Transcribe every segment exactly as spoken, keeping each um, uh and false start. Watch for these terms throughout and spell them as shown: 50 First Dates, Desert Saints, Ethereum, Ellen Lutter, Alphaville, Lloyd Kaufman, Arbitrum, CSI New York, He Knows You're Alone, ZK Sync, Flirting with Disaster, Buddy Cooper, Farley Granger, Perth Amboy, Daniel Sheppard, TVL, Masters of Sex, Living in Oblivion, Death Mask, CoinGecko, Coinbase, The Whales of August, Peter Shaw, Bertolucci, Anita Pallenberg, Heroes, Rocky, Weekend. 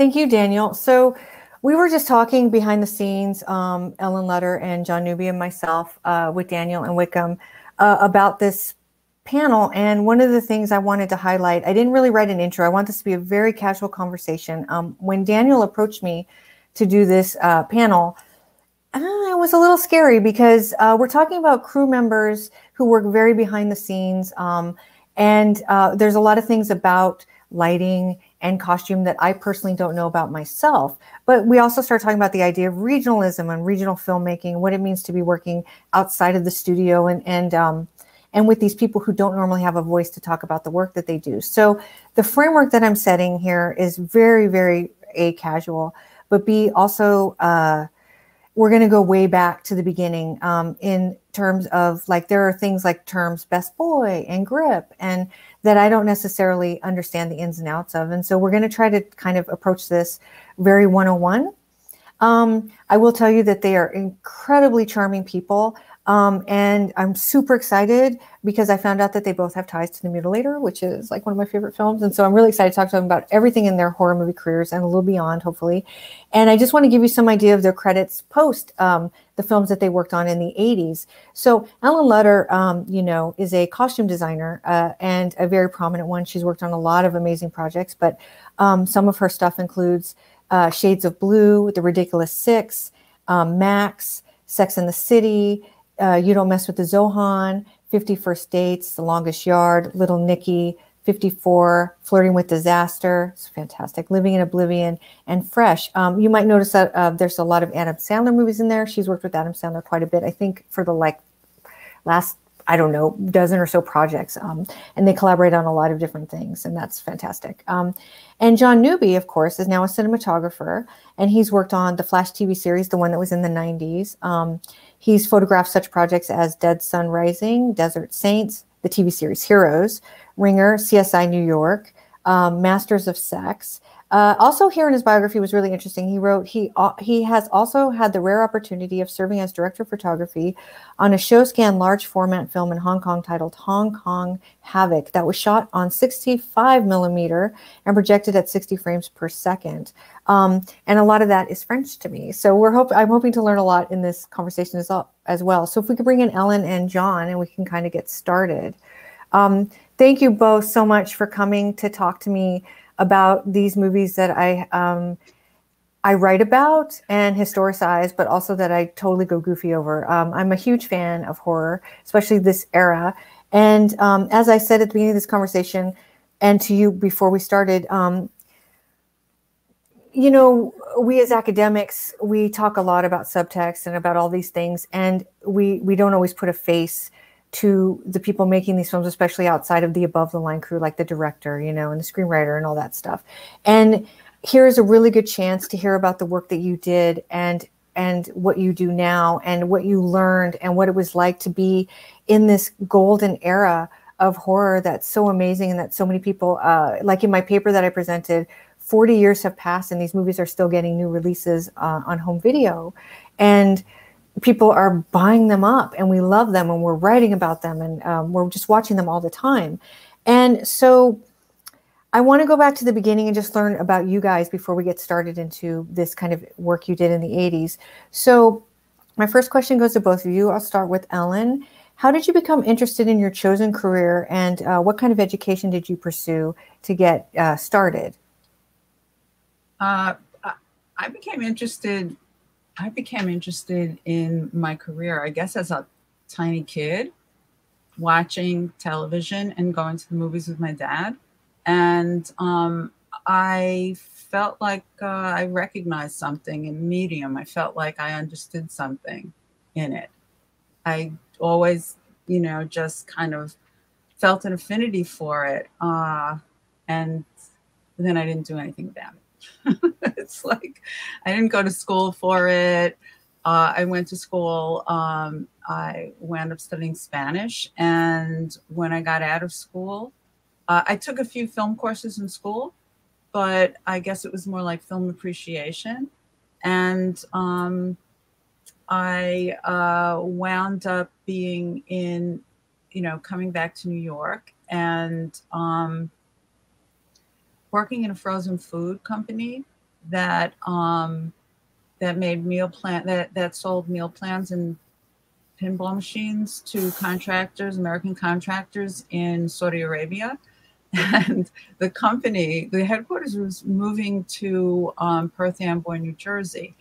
Thank you, Daniel. So we were just talking behind the scenes, um, Ellen Lutter and John Newby and myself, uh, with Daniel and Wickham, uh, about this panel. And one of the things I wanted to highlight, I didn't really write an intro. I want this to be a very casual conversation. Um, when Daniel approached me to do this uh, panel, uh, it was a little scary because uh, we're talking about crew members who work very behind the scenes. Um, and uh, there's a lot of things about lighting and costume that I personally don't know about myself. But we also start talking about the idea of regionalism and regional filmmaking, what it means to be working outside of the studio and and um, and with these people who don't normally have a voice to talk about the work that they do. So the framework that I'm setting here is very, very A, casual, but B, also uh, we're gonna go way back to the beginning um, in terms of like, there are things like terms best boy and grip and that I don't necessarily understand the ins and outs of. And so we're gonna try to kind of approach this very one oh one. Um, I will tell you that they are incredibly charming people. Um, and I'm super excited because I found out that they both have ties to The Mutilator, which is like one of my favorite films. And so I'm really excited to talk to them about everything in their horror movie careers and a little beyond, hopefully. And I just want to give you some idea of their credits post um, the films that they worked on in the eighties. So Ellen Lutter, um, you know, is a costume designer uh, and a very prominent one. She's worked on a lot of amazing projects, but um, some of her stuff includes uh, Shades of Blue, The Ridiculous Six, um, Max, Sex and the City, Uh, You Don't Mess With the Zohan, fifty First Dates, The Longest Yard, Little Nicky, fifty-four, Flirting with Disaster, it's fantastic, Living in Oblivion, and Fresh. Um, you might notice that uh, there's a lot of Adam Sandler movies in there. She's worked with Adam Sandler quite a bit, I think for the like last, I don't know, dozen or so projects. Um, and they collaborate on a lot of different things, and that's fantastic. Um, and John Newby, of course, is now a cinematographer, and he's worked on the Flash T V series, the one that was in the nineties. Um, He's photographed such projects as Dead Sun Rising, Desert Saints, the T V series Heroes, Ringer, C S I New York, um, Masters of Sex. Uh, also here in his biography was really interesting. He wrote, he, uh, he has also had the rare opportunity of serving as director of photography on a show scan large format film in Hong Kong titled Hong Kong Havoc that was shot on sixty-five millimeter and projected at sixty frames per second. Um, and a lot of that is French to me. So we're hope I'm hoping to learn a lot in this conversation as, as well. So if we could bring in Ellen and John and we can kind of get started. Um, thank you both so much for coming to talk to me about these movies that I, um, I write about and historicize, but also that I totally go goofy over. Um, I'm a huge fan of horror, especially this era. And um, as I said at the beginning of this conversation and to you before we started, um, you know, we as academics, we talk a lot about subtext and about all these things, and we, we don't always put a face to the people making these films, especially outside of the above the line crew, like the director, you know, and the screenwriter and all that stuff. And here's a really good chance to hear about the work that you did and and what you do now and what you learned and what it was like to be in this golden era of horror that's so amazing and that so many people, uh, like in my paper that I presented, forty years have passed and these movies are still getting new releases uh, on home video. And people are buying them up and we love them and we're writing about them and um, we're just watching them all the time. And so I want to go back to the beginning and just learn about you guys before we get started into this kind of work you did in the eighties. So my first question goes to both of you. I'll start with Ellen. How did you become interested in your chosen career and uh, what kind of education did you pursue to get uh, started? Uh, I became interested, I became interested in my career, I guess, as a tiny kid, watching television and going to the movies with my dad. And um, I felt like uh, I recognized something in medium. I felt like I understood something in it. I always, you know, just kind of felt an affinity for it. Uh, and then I didn't do anything about it. It's like, I didn't go to school for it. Uh, I went to school. Um, I wound up studying Spanish. And when I got out of school, uh, I took a few film courses in school, but I guess it was more like film appreciation. And um, I uh, wound up being in, you know, coming back to New York and um, working in a frozen food company that um, that made meal plan that that sold meal plans and pinball machines to contractors, American contractors in Saudi Arabia. And the company, the headquarters was moving to um, Perth Amboy, New Jersey.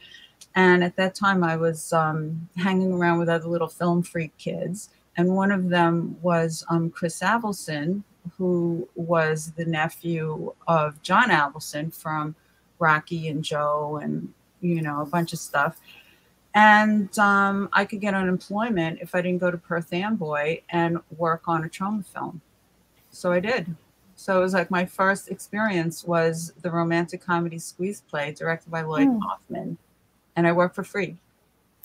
And at that time, I was um, hanging around with other little film freak kids. And one of them was um, Chris Avildsen, who was the nephew of John Avildsen from Rocky and Joe and, you know, a bunch of stuff. And um, I could get unemployment if I didn't go to Perth Amboy and work on a trauma film. So I did. So it was like my first experience was the romantic comedy Squeeze Play, directed by Lloyd mm. Kaufman. And I worked for free.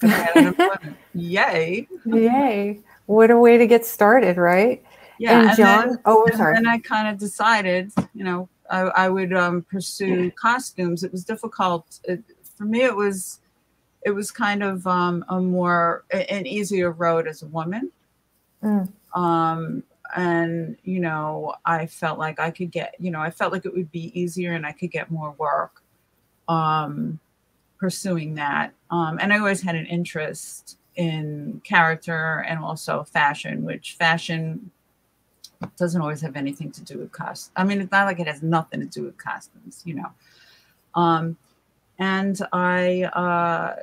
I had unemployment. Yay. Yay. What a way to get started, right? Yeah. And, and John, then, oh, and sorry. And I kind of decided, you know, I, I would um, pursue yeah. costumes. It was difficult. It, for me, it was, it was kind of um, a more, an easier road as a woman. Mm. Um. And, you know, I felt like I could get, you know, I felt like it would be easier and I could get more work um, pursuing that. Um, and I always had an interest in character and also fashion, which fashion doesn't always have anything to do with costumes. I mean, it's not like it has nothing to do with costumes, you know. Um, and I uh,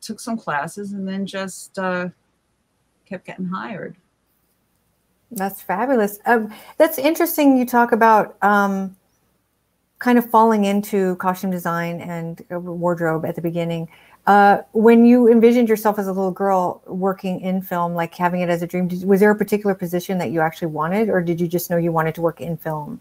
took some classes and then just uh, kept getting hired. That's fabulous. Um, that's interesting. You talk about um, kind of falling into costume design and wardrobe at the beginning. Uh, when you envisioned yourself as a little girl working in film, like having it as a dream, did, was there a particular position that you actually wanted, or did you just know you wanted to work in film?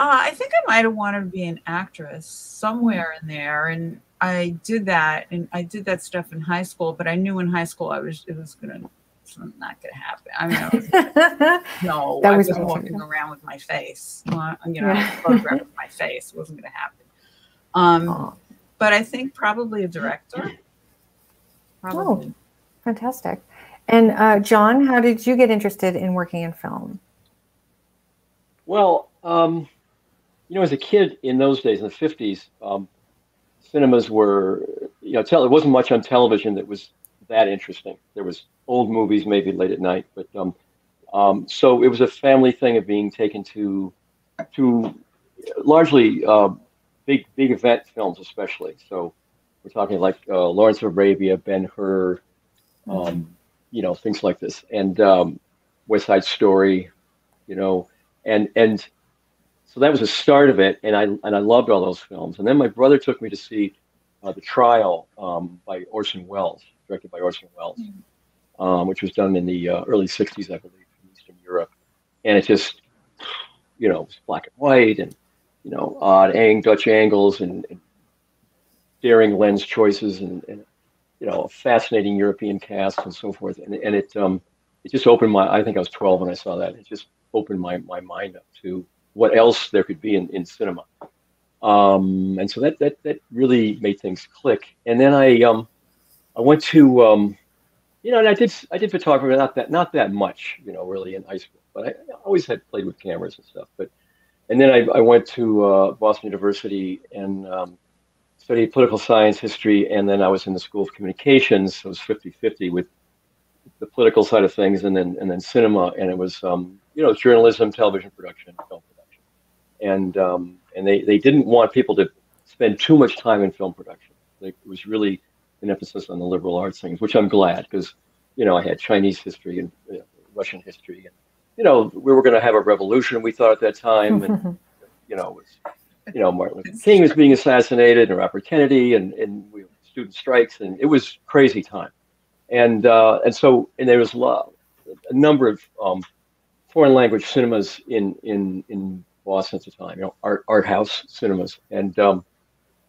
Uh, I think I might have wanted to be an actress somewhere in there, and I did that, and I did that stuff in high school. But I knew in high school I was it was gonna. It's not going to happen. I mean, I was like, no, that I was wasn't walking around with my face. Well, you know, yeah. I was photographed with my face. It wasn't going to happen. Um, oh. But I think probably a director. Probably. Oh, fantastic. And uh, John, how did you get interested in working in film? Well, um, you know, as a kid in those days, in the fifties, um, cinemas were, you know, tell, it wasn't much on television that was that interesting. There was old movies, maybe late at night, but um, um, so it was a family thing of being taken to to largely uh, big big event films, especially. So we're talking like uh, Lawrence of Arabia, Ben-Hur, um, you know, things like this, and um, West Side Story, you know, and and so that was the start of it, and I and I loved all those films. And then my brother took me to see uh, The Trial um, by Orson Welles. Directed by Orson Welles, um, which was done in the uh, early sixties, I believe, in Eastern Europe. And it just, you know, it was black and white and, you know, odd ang Dutch angles and, and daring lens choices and, and, you know, a fascinating European cast and so forth. And, and it um, it just opened my, I think I was twelve when I saw that. It just opened my, my mind up to what else there could be in, in cinema. Um, and so that, that, that really made things click. And then I, um, I went to, um, you know, and I did I did photography, not that not that much, you know, really in high school, but I, I always had played with cameras and stuff. But and then I, I went to uh, Boston University and um, studied political science, history, and then I was in the School of Communications. So it was fifty fifty with the political side of things, and then and then cinema, and it was um, you know, journalism, television production, film production, and um, and they they didn't want people to spend too much time in film production. Like, it was really an emphasis on the liberal arts things, which I'm glad, because, you know, I had Chinese history and you know, Russian history, and, you know, we were going to have a revolution, we thought, at that time, and you know, it was, you know, Martin Luther King was being assassinated and Robert Kennedy and and we, student strikes, and it was crazy time, and uh, and so and there was a number of um, foreign language cinemas in in in Boston at the time, you know, art art house cinemas, and. Um,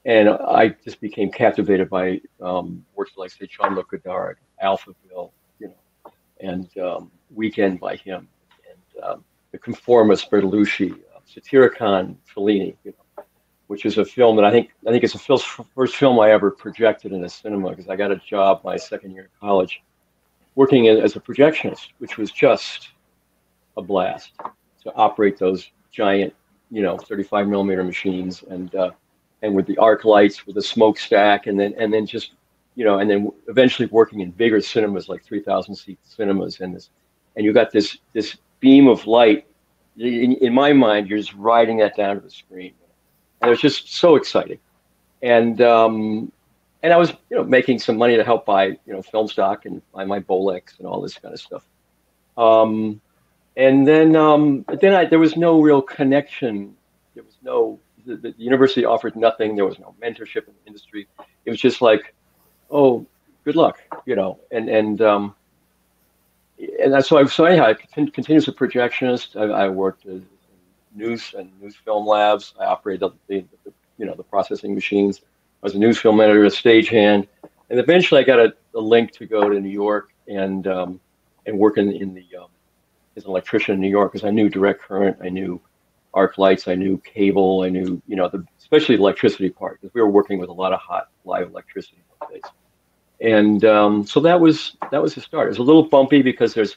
And I just became captivated by um, works like, say, Jean-Luc Godard, Alphaville, you know, and um, Weekend by him, and um, The Conformist, Bertolucci, uh, Satyricon, Fellini, you know, which is a film that I think I think it's the first film I ever projected in a cinema, because I got a job my second year of college working as a projectionist, which was just a blast to operate those giant, you know, thirty-five millimeter machines and. Uh, and with the arc lights, with the smokestack, and then and then just, you know, and then eventually working in bigger cinemas, like three thousand seat cinemas, and this, and you got this this beam of light. In, in my mind, you're just riding that down to the screen, and it was just so exciting. And um, and I was, you know, making some money to help buy, you know, film stock and buy my Bolex and all this kind of stuff. Um, and then um, but then I, there was no real connection. There was no, the, the university offered nothing. There was no mentorship in the industry. It was just like, oh, good luck, you know. And and um, and that's so I so anyhow, I continued as a projectionist. I, I worked in news and news film labs. I operated the, the, the you know the processing machines. I was a news film editor, a stagehand, and eventually I got a, a link to go to New York and um, and work in, in the um, as an electrician in New York, because I knew direct current, I knew arc lights, I knew cable, I knew you know the especially the electricity part, because we were working with a lot of hot live electricity nowadays. And um, so that was that was the start. It was a little bumpy because there's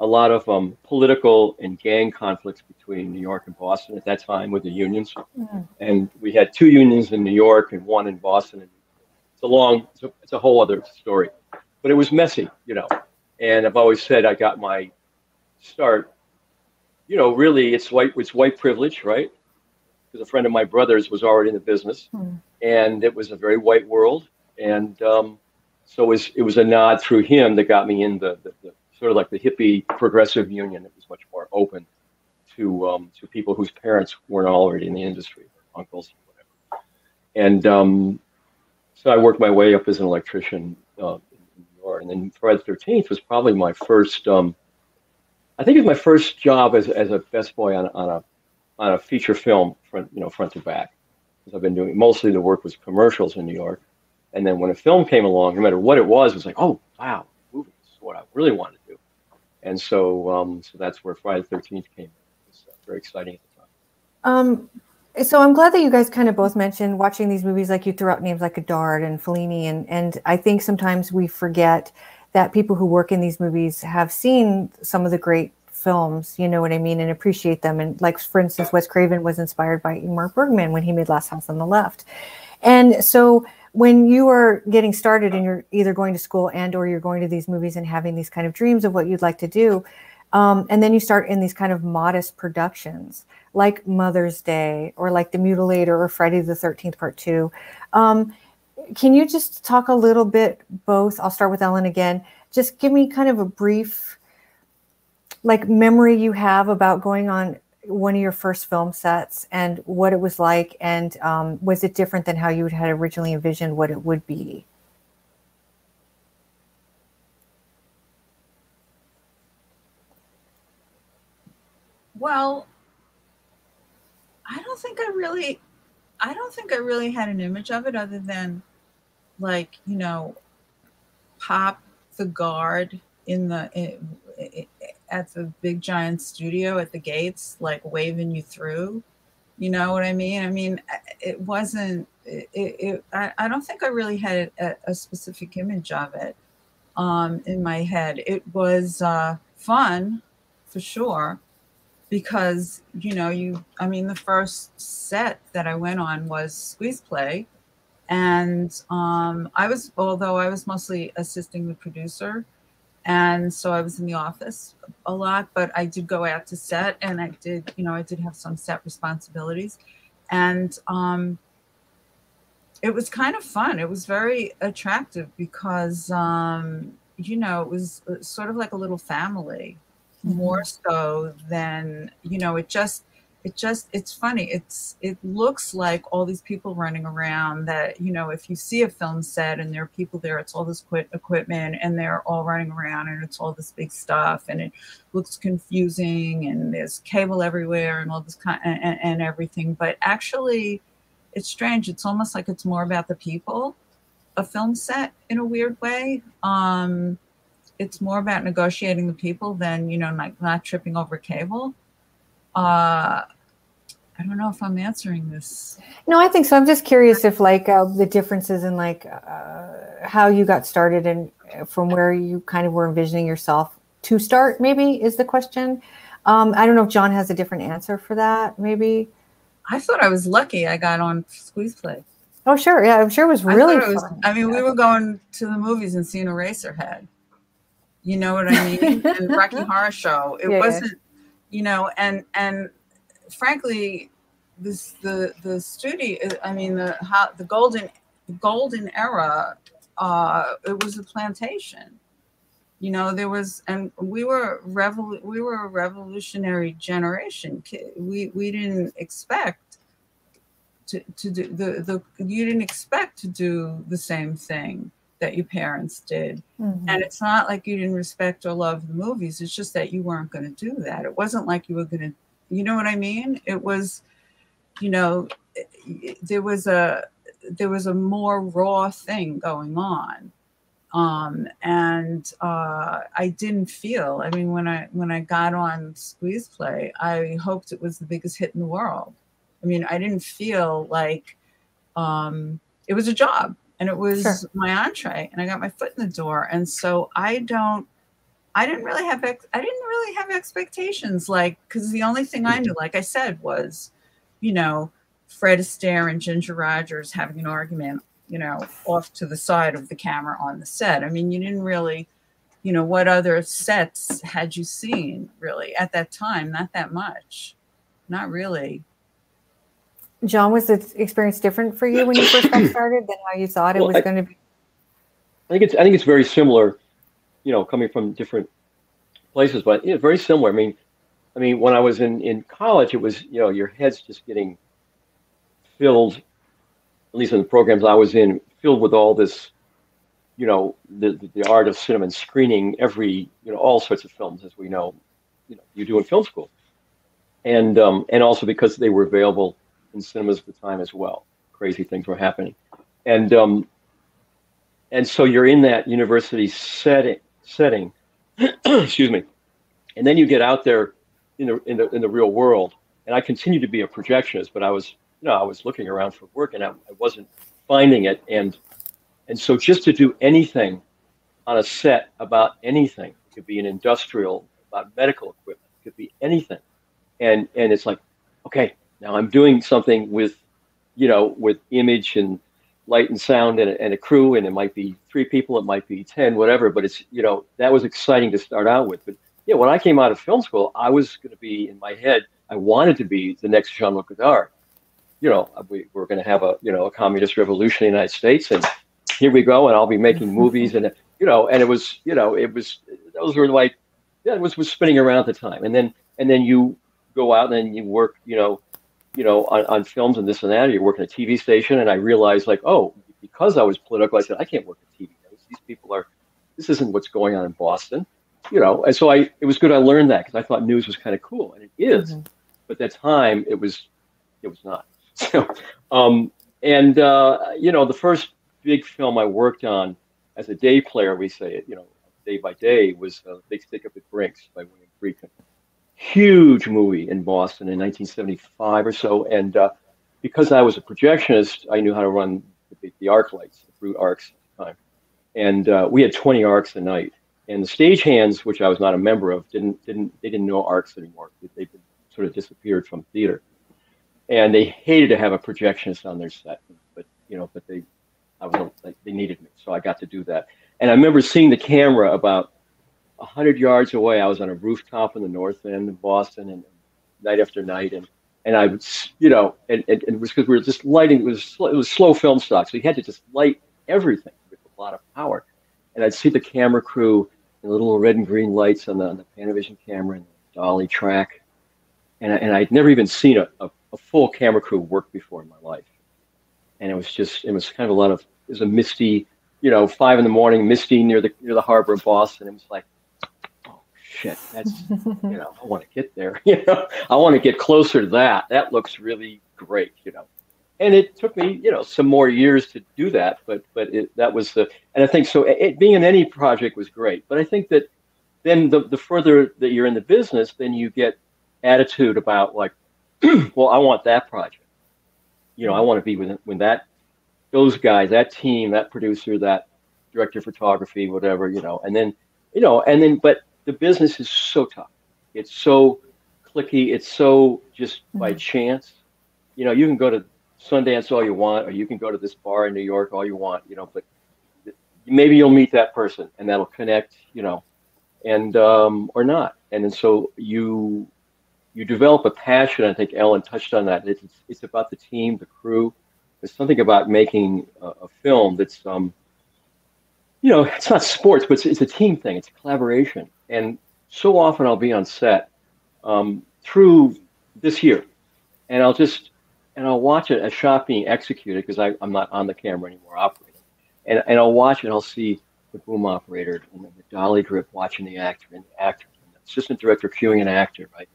a lot of um, political and gang conflicts between New York and Boston at that time with the unions. Mm-hmm. And we had two unions in New York and one in Boston. It's a long, it's a, it's a whole other story, but it was messy, you know. And I've always said I got my start, you know, really it's white, it's white privilege, right? Because a friend of my brother's was already in the business, mm-hmm. and it was a very white world. And um, so it was, it was a nod through him that got me in the, the, the sort of like the hippie progressive union that was much more open to um, to people whose parents weren't already in the industry, or uncles, or whatever. And um, so I worked my way up as an electrician uh, in New York. And then Friday the thirteenth was probably my first, um, I think it was my first job as, as a best boy on, on, a, on a feature film, front, you know, front to back. Because I've been doing, mostly the work was commercials in New York. And then when a film came along, no matter what it was, it was like, oh, wow, movie, this is what I really wanted. And so, um, so that's where Friday the thirteenth came. It was uh, very exciting at the time. Um, so I'm glad that you guys kind of both mentioned watching these movies, like you threw out names like Godard and Fellini. And, and I think sometimes we forget that people who work in these movies have seen some of the great films, you know what I mean, and appreciate them. And like, for instance, Wes Craven was inspired by Ingmar Bergman when he made Last House on the Left. And so when you are getting started and you're either going to school and or you're going to these movies and having these kind of dreams of what you'd like to do, um, and then you start in these kind of modest productions like Mother's Day or like The Mutilator or Friday the thirteenth part two, um, can you just talk a little bit both? I'll start with Ellen again. Just give me kind of a brief like memory you have about going on one of your first film sets and what it was like, and um, was it different than how you had originally envisioned what it would be? Well, I don't think I really, I don't think I really had an image of it other than like, you know, pop the guard in the, in, in, at the big giant studio at the gates, like waving you through, you know what I mean? I mean, it wasn't, it, it, I, I don't think I really had a, a specific image of it um, in my head. It was uh, fun for sure, because, you know, you, I mean, the first set that I went on was Squeeze Play. And um, I was, although I was mostly assisting the producer, and so I was in the office a lot, but I did go out to set, and I did, you know, I did have some set responsibilities, and um, it was kind of fun. It was very attractive because, um, you know, it was sort of like a little family, mm-hmm. more so than, you know, it just, it just, it's funny. It's, it looks like all these people running around that, you know, if you see a film set and there are people there, it's all this quit equipment and they're all running around and it's all this big stuff and it looks confusing and there's cable everywhere and all this kind and, and everything. But actually it's strange. It's almost like it's more about the people, a film set in a weird way. Um, it's more about negotiating the people than, you know, like not tripping over cable. Uh, I don't know if I'm answering this. No, I think so. I'm just curious if like uh, the differences in like uh, how you got started and from where you kind of were envisioning yourself to start, maybe is the question. Um, I don't know if John has a different answer for that, maybe. I thought I was lucky I got on Squeeze Play. Oh, sure. Yeah, I'm sure it was really I it was, fun. I mean, yeah. we were going to the movies and seeing Eraserhead. You know what I mean? And Rocky Horror Show. It yeah, wasn't, yeah. you know, and and frankly, this the the studio. I mean, the how, the golden the golden era. Uh, it was a plantation. You know, there was, and we were revol we were a revolutionary generation. We we didn't expect to to do the the you didn't expect to do the same thing that your parents did. Mm-hmm. And it's not like you didn't respect or love the movies. It's just that you weren't going to do that. It wasn't like you were going to, you know what I mean? It was, you know, it, it, there was a, there was a more raw thing going on. Um, and uh, I didn't feel, I mean, when I, when I got on Squeeze Play, I hoped it was the biggest hit in the world. I mean, I didn't feel like um, it was a job. And it was sure. my entree, and I got my foot in the door. And so I don't, I didn't really have, ex I didn't really have expectations. Like, cause the only thing I knew, like I said, was, you know, Fred Astaire and Ginger Rogers having an argument, you know, off to the side of the camera on the set. I mean, you didn't really, you know, what other sets had you seen really at that time? Not that much, not really. John, was the experience different for you when you first got started than how you thought it well, was I, going to be? I think it's I think it's very similar, you know, coming from different places, but yeah, very similar. I mean, I mean, when I was in in college, it was you know your head's just getting filled, at least in the programs I was in, filled with all this, you know, the the art of cinema and screening every you know all sorts of films as we know, you know, you do in film school, and um, and also because they were available in cinemas at the time as well. Crazy things were happening, and um, and so you're in that university setting. Setting, excuse me, and then you get out there in the in the in the real world. And I continued to be a projectionist, but I was you know I was looking around for work, and I, I wasn't finding it. And and so just to do anything on a set about anything, it could be an industrial, about medical equipment, it could be anything, and and it's like, okay. Now I'm doing something with, you know, with image and light and sound and, and a crew, and it might be three people, it might be ten, whatever. But it's, you know, that was exciting to start out with. But yeah, when I came out of film school, I was going to be in my head. I wanted to be the next Jean-Luc Godard. You know, we were going to have a, you know, a communist revolution in the United States, and here we go, and I'll be making movies, and you know, and it was, you know, it was those were like, yeah, it was was spinning around at the time, and then and then you go out and you work, you know. you know, on, on films and this and that, you work at a T V station. And I realized like, oh, because I was political, I said, I can't work at T V. These people are, this isn't what's going on in Boston, you know? And so I, it was good. I learned that because I thought news was kind of cool, and it is, mm-hmm. but at that time it was, it was not. So, um, and, uh, you know, the first big film I worked on as a day player, we say it, you know, day by day was uh, Big Stick Up at Brink's by William Friedkin. Huge movie in Boston in nineteen seventy-five or so, and uh, because I was a projectionist, I knew how to run the, the arc lights, the brute arcs at the time, and uh, we had twenty arcs a night. And the stagehands, which I was not a member of, didn't didn't they didn't know arcs anymore. They sort of disappeared from theater, and they hated to have a projectionist on their set. But you know, but they, I was like, they needed me, so I got to do that. And I remember seeing the camera about A hundred yards away. I was on a rooftop in the north end of Boston, and night after night, and and I would, you know, and, and, and it was because we were just lighting. It was it was slow film stock, so you had to just light everything with a lot of power. And I'd see the camera crew and little red and green lights on the, on the Panavision camera and the dolly track, and I, and I'd never even seen a, a a full camera crew work before in my life, and it was just it was kind of a lot of it was a misty, you know, five in the morning, misty near the near the harbor of Boston. It was like, shit, that's, you know, I want to get there, you know, I want to get closer to that. That looks really great, you know, and it took me, you know, some more years to do that, but, but it, that was the, and I think so it being in any project was great, but I think that then the, the further that you're in the business, then you get attitude about like, well, I want that project, you know, I want to be with, when that, those guys, that team, that producer, that director of photography, whatever, you know, and then, you know, and then, but the business is so tough. It's so clicky. It's so just by chance. you know, you can go to Sundance all you want, or you can go to this bar in New York all you want, you know, but maybe you'll meet that person and that'll connect, you know, and um, or not. And then so you you develop a passion. I think Ellen touched on that. It's, it's about the team, the crew. There's something about making a, a film that's, um, you know, it's not sports, but it's, it's a team thing. It's a collaboration. And so often I'll be on set um, through this year, and I'll just, and I'll watch a shot being executed because I'm not on the camera anymore operating. And, and I'll watch it, I'll see the boom operator and the dolly drip watching the actor and the actor, and the assistant director cueing an actor, right?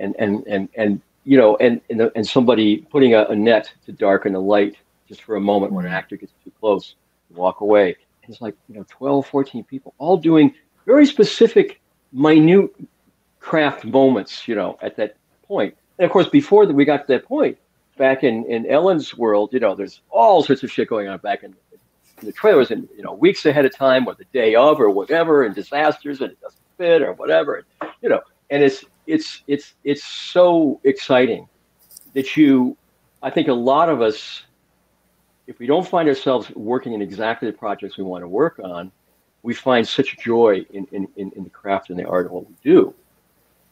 And, and, and, and you know, and, and, the, and somebody putting a, a net to darken the light just for a moment when an actor gets too close, walk away. And it's like, you know, twelve, fourteen people all doing very specific, minute craft moments, you know, at that point. And of course, before that we got to that point, back in, in Ellen's world, you know, there's all sorts of shit going on back in the trailers and, you know, weeks ahead of time or the day of or whatever, and disasters and it doesn't fit or whatever, and, you know, and it's, it's, it's, it's so exciting that you, I think a lot of us, if we don't find ourselves working in exactly the projects we want to work on, we find such joy in, in, in, in the craft and the art of what we do.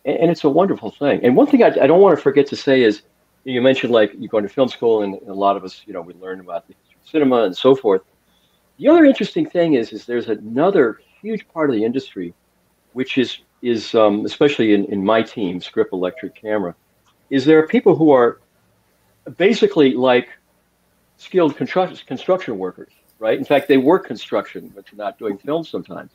And, and it's a wonderful thing. And one thing I, I don't want to forget to say is, you mentioned like you go into film school and a lot of us, you know, we learn about the history of cinema and so forth. The other interesting thing is, is there's another huge part of the industry, which is, is um, especially in, in my team, Script Electric Camera, is there are people who are basically like skilled construction, construction workers, right? In fact, they work construction, but they're not doing film sometimes.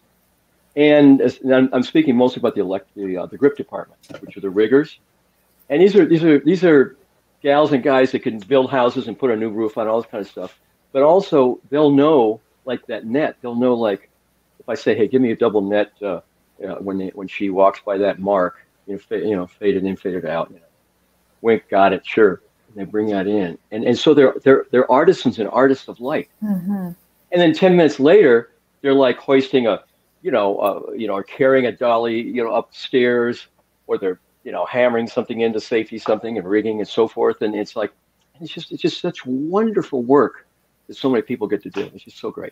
And, as, and I'm, I'm speaking mostly about the, elect, the, uh, the grip department, which are the riggers. And these are, these are, these are, gals and guys that can build houses and put a new roof on, all this kind of stuff. But also they'll know like that net, they'll know like, if I say, hey, give me a double net uh, you know, when they, when she walks by that mark, you know, fade, you know, faded in, faded out, you know, wink, got it, sure. And they bring that in. And and so they're, they're, they're artisans and artists of light. Mm-hmm. And then ten minutes later, they're like hoisting a, you know, uh, you know, or carrying a dolly, you know, upstairs, or they're, you know, hammering something into safety, something and rigging and so forth. And it's like, it's just, it's just such wonderful work that so many people get to do. It's just so great.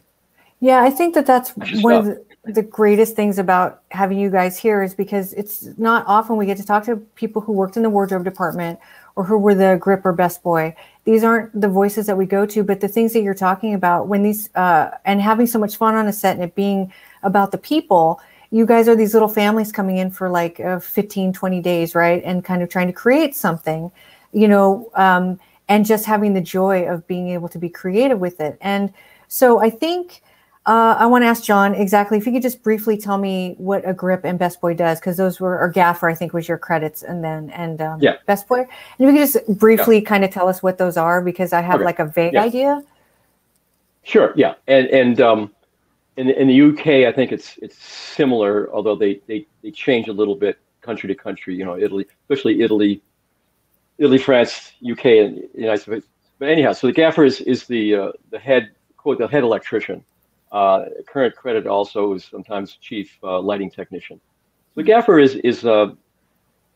Yeah. I think that that's one of the, the greatest things about having you guys here is because it's not often we get to talk to people who worked in the wardrobe department or who were the grip or best boy. These aren't the voices that we go to, but the things that you're talking about when these, uh, and having so much fun on a set and it being about the people. You guys are these little families coming in for like uh, fifteen, twenty days, right? And kind of trying to create something, you know, um, and just having the joy of being able to be creative with it. And so I think uh, I want to ask John exactly if you could just briefly tell me what a grip and best boy does, because those were, or gaffer, I think was your credits, and then, and um, yeah. best boy. And if you could just briefly yeah. kind of tell us what those are, because I have okay. like a vague yeah. idea. Sure. Yeah. And, and, um, In, in the U K, I think it's it's similar, although they, they, they change a little bit country to country, you know, Italy, especially Italy, Italy, France, U K, and the United States. But anyhow, so the gaffer is, is the uh, the head, quote, the head electrician. Uh, current credit also is sometimes chief uh, lighting technician. So the gaffer is is, uh,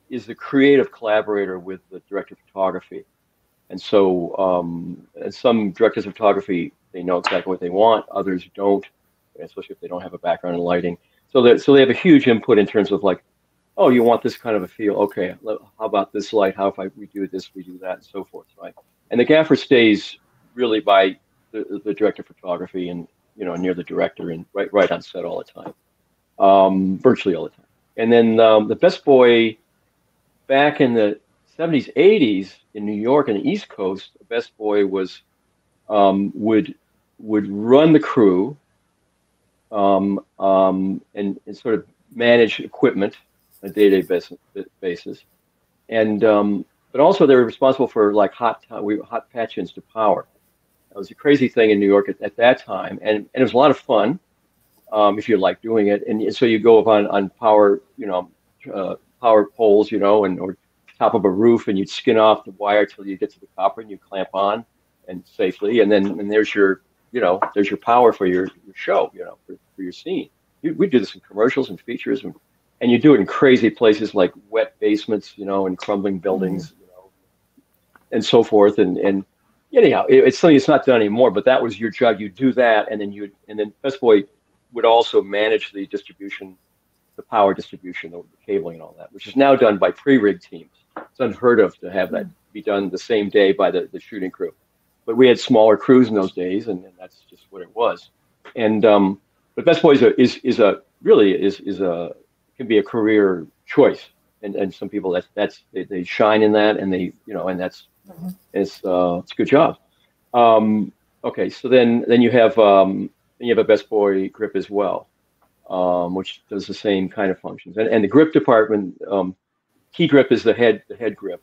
is the creative collaborator with the director of photography. And so um, and some directors of photography, they know exactly what they want, others don't. Especially if they don't have a background in lighting, so that so they have a huge input in terms of like, oh, you want this kind of a feel, okay? How about this light? How if I we do this, we do that, and so forth, right? And the gaffer stays really by the, the director of photography and you know near the director and right right on set all the time, um, virtually all the time. And then um, the best boy, back in the seventies, eighties in New York and the East Coast, the best boy was um, would would run the crew. Um, um, and, and sort of manage equipment on a day-to-day basis, and um, but also they were responsible for like hot we hot patch-ins to power. That was a crazy thing in New York at, at that time, and and it was a lot of fun um, if you like doing it. And, and so you go up on on power, you know, uh, power poles, you know, and or top of a roof, and you'd skin off the wire till you get to the copper, and you clamp on and safely, and then and there's your you know, there's your power for your, your show, you know, for, for your scene. You, we do this in commercials and features, and, and you do it in crazy places like wet basements, you know, and crumbling buildings, you know, and so forth. And, and anyhow, it, it's something that's not done anymore, but that was your job. You do that, and then you, and then Best Boy would also manage the distribution, the power distribution, the cabling and all that, which is now done by pre-rig teams. It's unheard of to have that be done the same day by the, the shooting crew. But we had smaller crews in those days, and, and that's just what it was. And um, but Best Boy is a, is, is a really is is a can be a career choice, and and some people that's that's they, they shine in that, and they you know and that's mm-hmm. it's uh, it's a good job. Um, okay, so then then you have um, you have a Best Boy grip as well, um, which does the same kind of functions. And and the grip department, um, key grip is the head the head grip.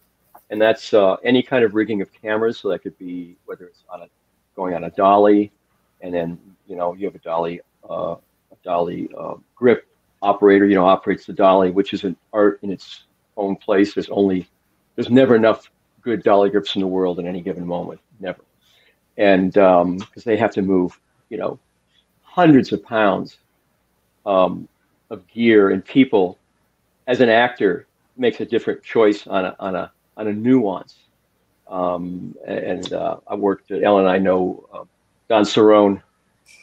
And that's uh, any kind of rigging of cameras. So that could be whether it's on a, going on a dolly, and then you know you have a dolly, uh, a dolly uh, grip operator. You know operates the dolly, which is an art in its own place. There's only, there's never enough good dolly grips in the world in any given moment, never. And because um, they have to move, you know, hundreds of pounds um, of gear and people. As an actor, makes a different choice on a on a on a nuance. Um, and uh, I worked at Ellen, I know uh, Don Cerrone,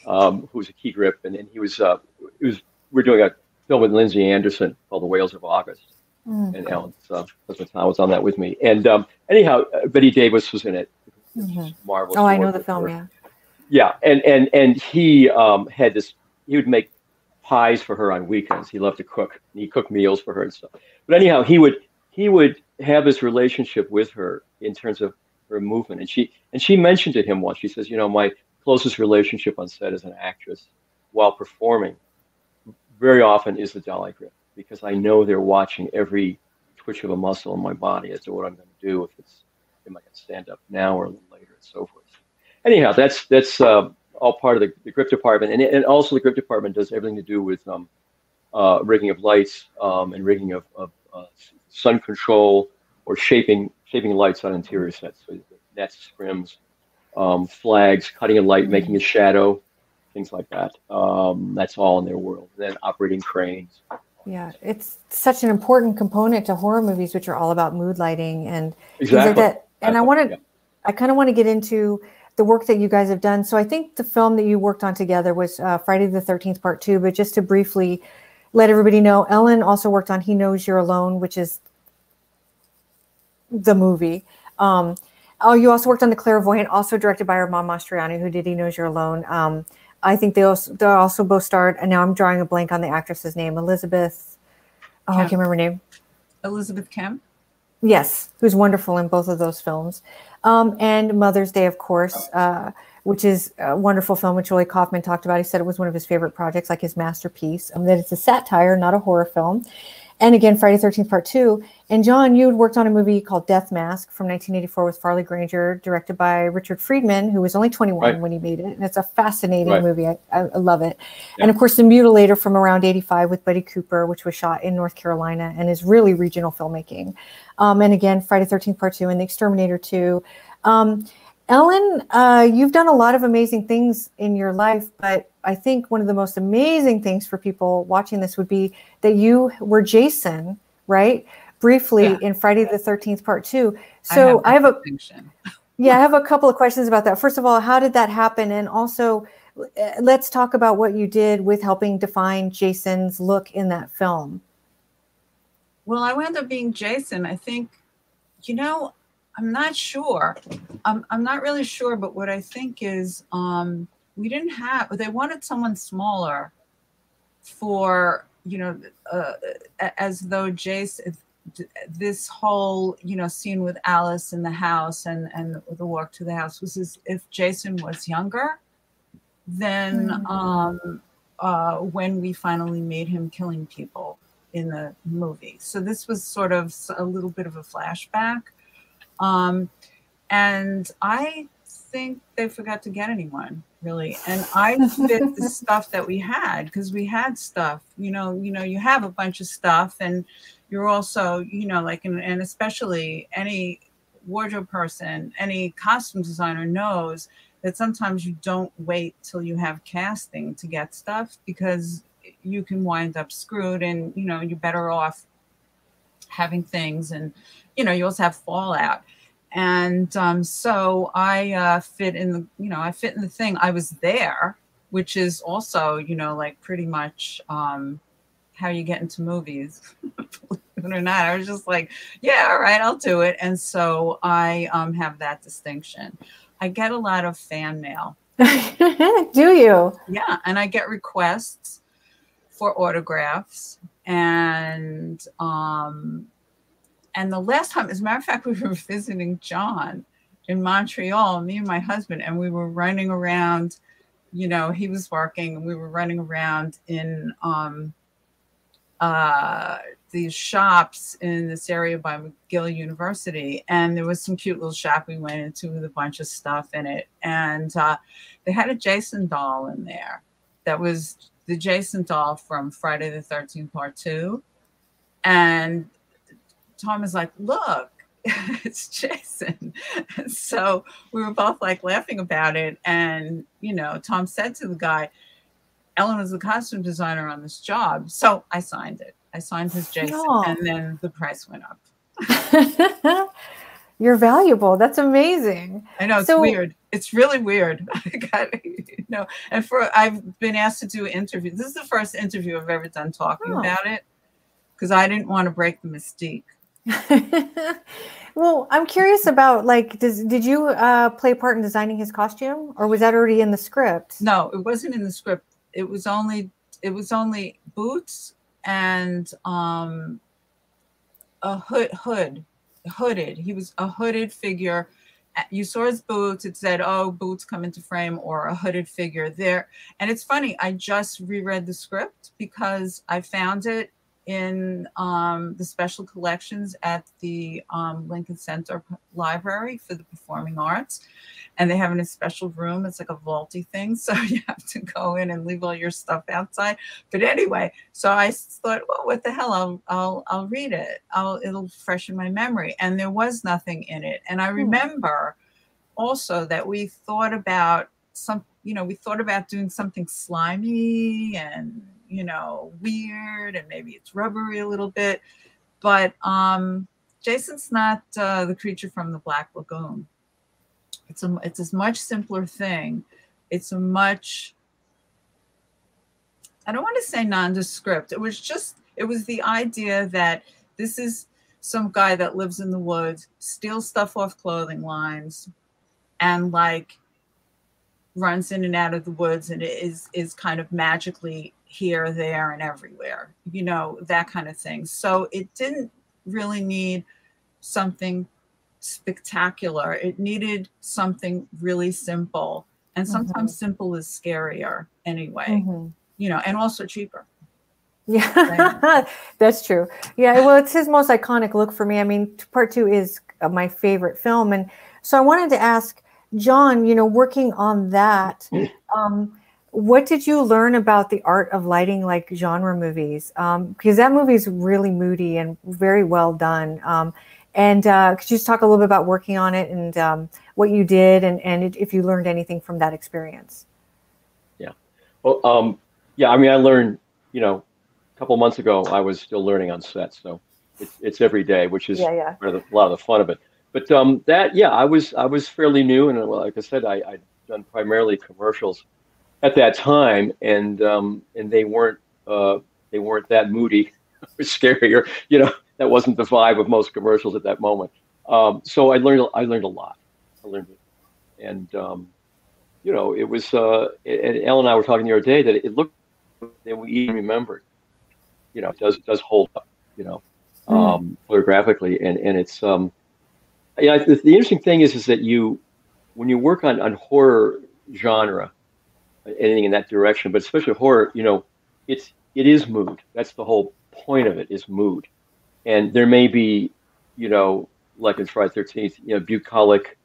um, who was a key grip, and, and he was, uh, it was, we we're doing a film with Lindsay Anderson called The Whales of August. Mm-hmm. And Ellen's uh, husband Tom was on that with me. And um, anyhow, uh, Betty Davis was in it. it was mm-hmm. Marvelous. Oh, I know the film, her. yeah. Yeah, and, and, and he um, had this, he would make pies for her on weekends. He loved to cook, and he cooked meals for her and stuff. But anyhow, he would, he would have his relationship with her in terms of her movement. And she and she mentioned to him once, she says, you know, my closest relationship on set as an actress while performing very often is the dolly grip, because I know they're watching every twitch of a muscle in my body as to what I'm going to do, if it's, am I going to stand up now or later, and so forth. Anyhow, that's that's uh, all part of the, the grip department. And, and also the grip department does everything to do with um, uh, rigging of lights um, and rigging of, of Uh, sun control, or shaping shaping lights on interior sets, so nets, scrims, um, flags, cutting a light, making a shadow, things like that. Um, that's all in their world. And then operating cranes. Yeah, it's such an important component to horror movies, which are all about mood lighting and exactly. things like that. And I want to, yeah. I kind of want to get into the work that you guys have done. So I think the film that you worked on together was uh, Friday the thirteenth part two. But just to briefly let everybody know, Ellen also worked on He Knows You're Alone, which is the movie. Um, oh, you also worked on The Clairvoyant, also directed by Armand Mastroianni, who did He Knows You're Alone. Um, I think they also, they also both starred, and now I'm drawing a blank on the actress's name, Elizabeth. Oh, Kemp. I can't remember her name. Elizabeth Kemp? Yes, who's wonderful in both of those films. Um, and Mother's Day, of course, uh, which is a wonderful film, which Lloyd Kaufman talked about. He said it was one of his favorite projects, like his masterpiece, um, that it's a satire, not a horror film. And again, Friday the thirteenth, part two. And John, you had worked on a movie called Death Mask from nineteen eighty-four with Farley Granger, directed by Richard Friedman, who was only twenty-one right. when he made it. And it's a fascinating right. movie. I, I love it. Yeah. And of course, The Mutilator from around eighty-five with Buddy Cooper, which was shot in North Carolina and is really regional filmmaking. Um, and again, Friday the thirteenth, part two, and The Exterminator two. Um, Ellen, uh, you've done a lot of amazing things in your life, but I think one of the most amazing things for people watching this would be that you were Jason, right? Briefly yeah. in Friday the thirteenth part two. So I have, I have a, yeah, I have a couple of questions about that. First of all, how did that happen? And also let's talk about what you did with helping define Jason's look in that film. Well, I wound up being Jason. I think, you know, I'm not sure. I'm, I'm not really sure, but what I think is um, we didn't have, they wanted someone smaller for, you know, uh, as though Jason, this whole, you know, scene with Alice in the house and, and the walk to the house was as if Jason was younger than mm-hmm. um, uh, when we finally made him killing people in the movie. So this was sort of a little bit of a flashback. Um, and I think they forgot to get anyone really. And I fit the stuff that we had, cause we had stuff, you know, you know, you have a bunch of stuff, and you're also, you know, like, and, and especially any wardrobe person, any costume designer knows that sometimes you don't wait till you have casting to get stuff, because you can wind up screwed, and, you know, you're better off having things, and, you know, you also have fallout. And um, so I uh, fit in the, you know, I fit in the thing. I was there, which is also, you know, like pretty much um, how you get into movies. Believe it or not, I was just like, yeah, all right, I'll do it. And so I um, have that distinction. I get a lot of fan mail. Do you? Yeah. And I get requests for autographs. And um, and the last time, as a matter of fact, we were visiting John in Montreal, me and my husband, and we were running around, you know, he was working and we were running around in um, uh, these shops in this area by McGill University. And there was some cute little shop we went into with a bunch of stuff in it. And uh, they had a Jason doll in there. That was the Jason doll from Friday the thirteenth part two. And Tom is like, look, it's Jason. And so we were both like laughing about it. And, you know, Tom said to the guy, Ellen was the costume designer on this job. So I signed it. I signed his Jason. Oh. And then the price went up. You're valuable. That's amazing. I know. It's so weird. It's really weird. I got, you know, and for, I've been asked to do interviews. This is the first interview I've ever done talking oh. about it, because I didn't want to break the mystique. Well, I'm curious about, like, does, did you uh, play a part in designing his costume, or was that already in the script? No, it wasn't in the script. It was only, it was only boots and um, a hood, hood, hooded. He was a hooded figure. You saw his boots. It said, oh, boots come into frame, or a hooded figure there. And it's funny. I just reread the script because I found it in um, the special collections at the um, Lincoln Center Library for the Performing Arts. And they have in a special room. It's like a vaulty thing. So you have to go in and leave all your stuff outside. But anyway, so I thought, well, what the hell? I'll, I'll, I'll read it. I'll, it'll freshen my memory. And there was nothing in it. And I remember hmm. also that we thought about some, you know, we thought about doing something slimy and, you know, weird, and maybe it's rubbery a little bit, but um, Jason's not uh, the creature from the Black Lagoon. It's a, it's a much simpler thing. It's a much, I don't want to say nondescript. It was just, it was the idea that this is some guy that lives in the woods, steals stuff off clothing lines, and like runs in and out of the woods, and it is, is kind of magically here, there, and everywhere, you know, that kind of thing. So it didn't really need something spectacular. It needed something really simple. And sometimes mm-hmm. simple is scarier anyway, mm-hmm. you know, and also cheaper. Yeah, that's true. Yeah, well, it's his most iconic look for me. I mean, part two is my favorite film. And so I wanted to ask John, you know, working on that, um, what did you learn about the art of lighting, like genre movies? Um, because that movie's really moody and very well done. Um, and uh, could you just talk a little bit about working on it and um, what you did, and, and if you learned anything from that experience? Yeah. Well, um, yeah, I mean, I learned, you know, a couple months ago, I was still learning on set. So it's, it's every day, which is yeah, yeah. part of the, a lot of the fun of it. But um, that, yeah, I was, I was fairly new. And like I said, I, I'd done primarily commercials at that time, and um, and they weren't uh, they weren't that moody, or scarier. You know, that wasn't the vibe of most commercials at that moment. Um, so I learned I learned a lot. I learned, it. and um, you know, it was. Uh, and Ellen and I were talking the other day that it looked that we even remembered. You know, it does it does hold up. You know, um, mm. photographically, and and it's. Um, yeah, the, the interesting thing is is that you, when you work on on horror genre, anything in that direction, but especially horror, you know, it's, it is mood. That's the whole point of it, is mood. And there may be, you know, like in Friday the thirteenth, you know, bucolic,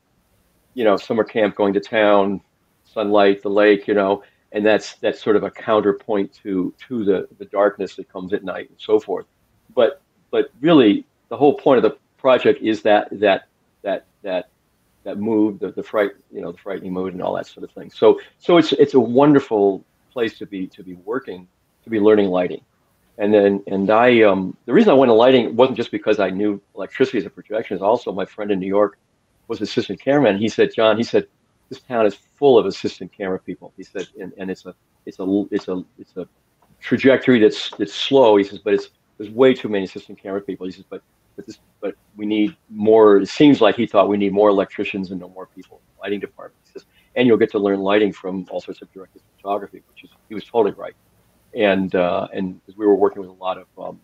you know, summer camp, going to town, sunlight, the lake, you know, and that's, that's sort of a counterpoint to, to the, the darkness that comes at night and so forth. But, but really the whole point of the project is that, that, that, that, that mood, the, the fright, you know, the frightening mood and all that sort of thing. So, so it's, it's a wonderful place to be, to be working, to be learning lighting. And then, and I, um, the reason I went to lighting wasn't just because I knew electricity as a projection. It's also my friend in New York, was assistant cameraman. He said, John, he said, this town is full of assistant camera people. He said, and, and it's a, it's a, it's a, it's a trajectory that's that's slow. He says, but it's there's way too many assistant camera people. He says, but but this, but we need more. It seems like he thought we need more electricians and no more people in the lighting department. He says, and you'll get to learn lighting from all sorts of directed photography, which is he was totally right. And uh, and we were working with a lot of um,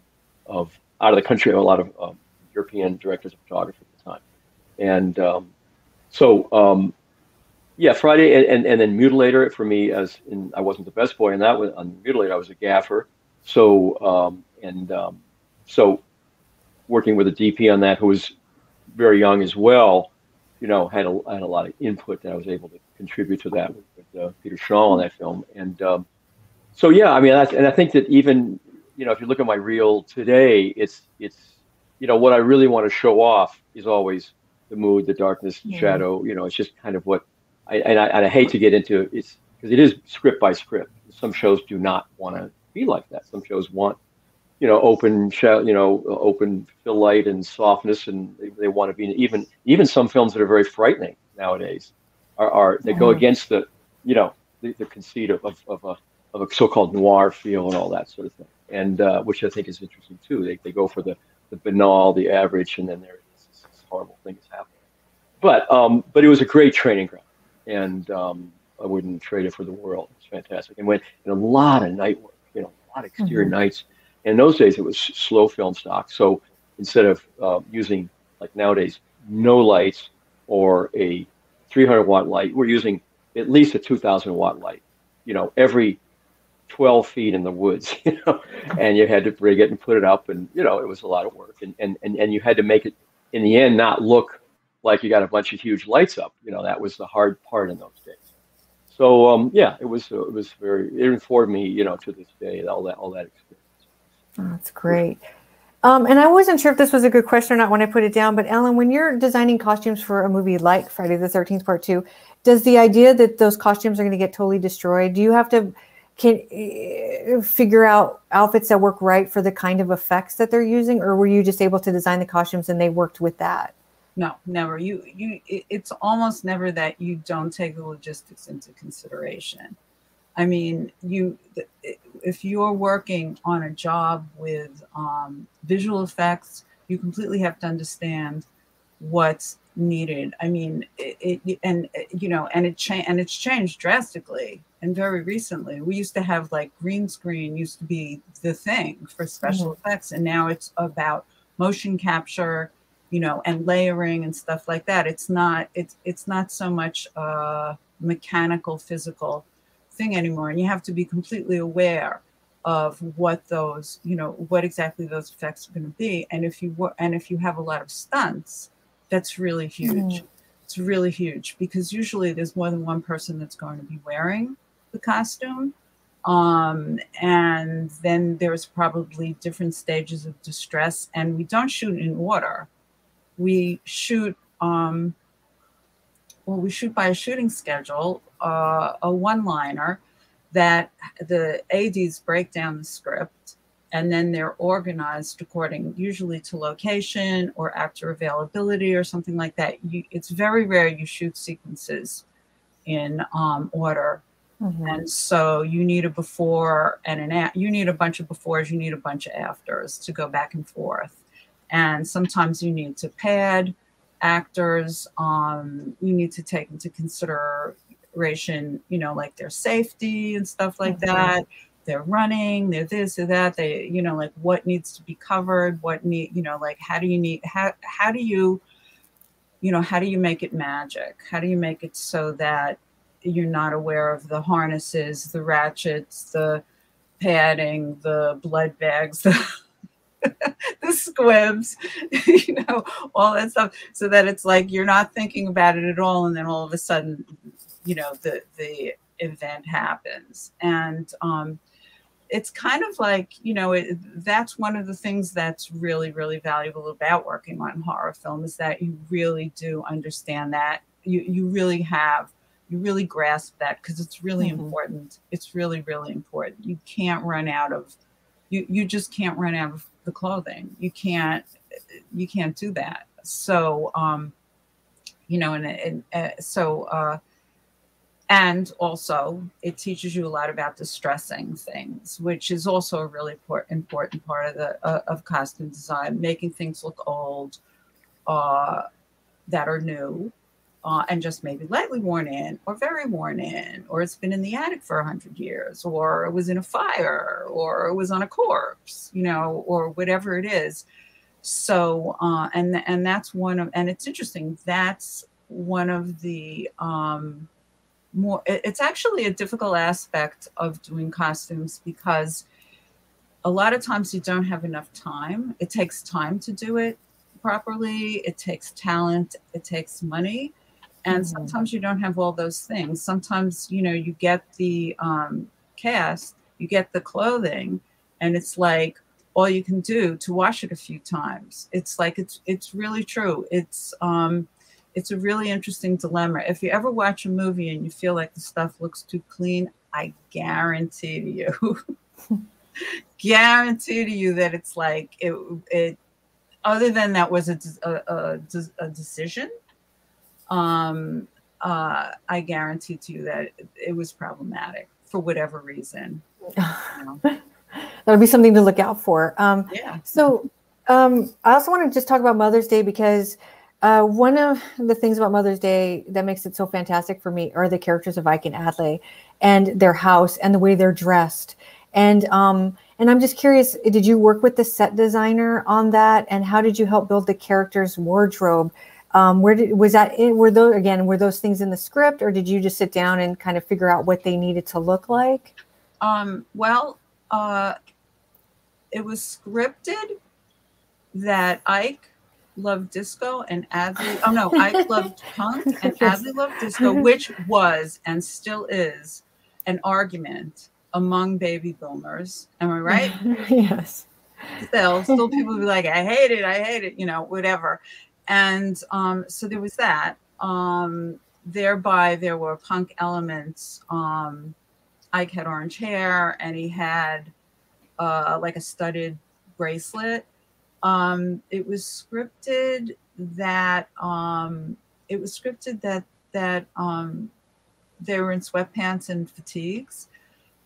of out of the country, a lot of um, European directors of photography at the time. And um, so, um, yeah, Friday and, and, and then Mutilator for me, as in, I wasn't the best boy in that one. On Mutilator, I was a gaffer. So, um, and um, so working with a D P on that, who was very young as well, you know, had a, had a lot of input that I was able to contribute to that with, with uh, Peter Shaw on that film. And um, so, yeah, I mean, I, and I think that even, you know, if you look at my reel today, it's, it's, you know, what I really want to show off is always the mood, the darkness, the yeah. shadow, you know, it's just kind of what I, and I, and I hate to get into it. It's because it is script by script. Some shows do not want to be like that. Some shows want, you know, open, shadow, you know, open fill light and softness. And they, they want to be even, even some films that are very frightening nowadays are, are they yeah. go against the, you know, the, the conceit of, of, of a, of a so-called noir feel and all that sort of thing. And, uh, which I think is interesting too. They, they go for the, the banal, the average, and then there is this, this horrible thing is happening. But um, but it was a great training ground, and um, I wouldn't trade it for the world. It's fantastic, and went and a lot of night work, you know, a lot of exterior mm-hmm. nights. And in those days, it was slow film stock, so instead of uh, using like nowadays no lights or a three hundred watt light, we're using at least a two thousand watt light. You know, every twelve feet in the woods, you know, and you had to rig it and put it up, and you know, it was a lot of work, and and and, and you had to make it in the end not look like you got a bunch of huge lights up, you know. That was the hard part in those days. So um yeah, it was uh, it was very it informed me, you know, to this day, all that all that experience. That's great. Um and I wasn't sure if this was a good question or not when I put it down, but Ellen, when you're designing costumes for a movie like Friday the thirteenth part two, does the idea that those costumes are going to get totally destroyed, do you have to can figure out outfits that work right for the kind of effects that they're using, or were you just able to design the costumes and they worked with that? No, never. You, you. It's almost never that you don't take the logistics into consideration. I mean, you, if you're working on a job with um, visual effects, you completely have to understand what's needed. I mean, it, it and you know, and it cha- and it's changed drastically. And very recently, we used to have like green screen used to be the thing for special mm-hmm. effects. And now it's about motion capture, you know, and layering and stuff like that. It's not it's it's not so much a mechanical, physical thing anymore. And you have to be completely aware of what those, you know, what exactly those effects are going to be. And if you were, and if you have a lot of stunts, that's really huge. Mm-hmm. It's really huge because usually there's more than one person that's going to be wearing the costume, um and then there's probably different stages of distress, and we don't shoot in order. We shoot um well we shoot by a shooting schedule, uh a one-liner that the A Ds break down the script, and then they're organized according usually to location or actor availability or something like that. You, it's very rare you shoot sequences in um order. Mm-hmm. And so you need a before and an after. You need a bunch of befores. You need a bunch of afters to go back and forth. And sometimes you need to pad actors. Um, you need to take into consideration, you know, like their safety and stuff like mm-hmm. that. They're running. They're this or that. They, you know, like what needs to be covered. What need, you know, like how do you need how how do you, you know, how do you make it magic? How do you make it so that you're not aware of the harnesses, the ratchets, the padding, the blood bags, the, the squibs, you know, all that stuff, so that it's like you're not thinking about it at all, and then all of a sudden, you know, the the event happens. And um it's kind of like, you know, it, that's one of the things that's really, really valuable about working on horror film is that you really do understand that. You you really have You really grasp that, because it's really mm-hmm. important. It's really, really important. You can't run out of, you you just can't run out of the clothing. You can't, you can't do that. So um, you know, and, and uh, so, uh, and also it teaches you a lot about distressing things, which is also a really important part of the, uh, of costume design, making things look old, uh, that are new, uh, and just maybe lightly worn in or very worn in, or it's been in the attic for a hundred years, or it was in a fire, or it was on a corpse, you know, or whatever it is. So, uh, and, and that's one of, and it's interesting, that's one of the, um, more, it's actually a difficult aspect of doing costumes, because a lot of times you don't have enough time. It takes time to do it properly. It takes talent. It takes money. And mm-hmm. sometimes you don't have all those things. Sometimes, you know, you get the um, cast, you get the clothing, and it's like, all you can do to wash it a few times. It's like, it's, it's really true. It's, um, it's a really interesting dilemma. If you ever watch a movie and you feel like the stuff looks too clean, I guarantee you, guarantee to you that it's like, it, it, other than that was a, a, a, a decision. Um, uh, I guarantee to you that it, it was problematic for whatever reason. You know? That'll be something to look out for. Um, yeah. So um, I also want to just talk about Mother's Day, because uh, one of the things about Mother's Day that makes it so fantastic for me are the characters of Ike and Adlai and their house and the way they're dressed. And um, and I'm just curious, did you work with the set designer on that? And how did you help build the character's wardrobe? Um, where did, was that, were those, again, were those things in the script, or did you just sit down and kind of figure out what they needed to look like? Um, well, Uh, it was scripted that Ike loved disco and Adlai, oh no, Ike loved punk and Adlai loved disco, which was and still is an argument among baby boomers. Am I right? Yes. Still, still people be like, I hate it, I hate it, you know, whatever. And um, so there was that. Um, thereby, there were punk elements. Um, Ike had orange hair, and he had uh, like a studded bracelet. Um, it was scripted that um, it was scripted that that um, they were in sweatpants and fatigues.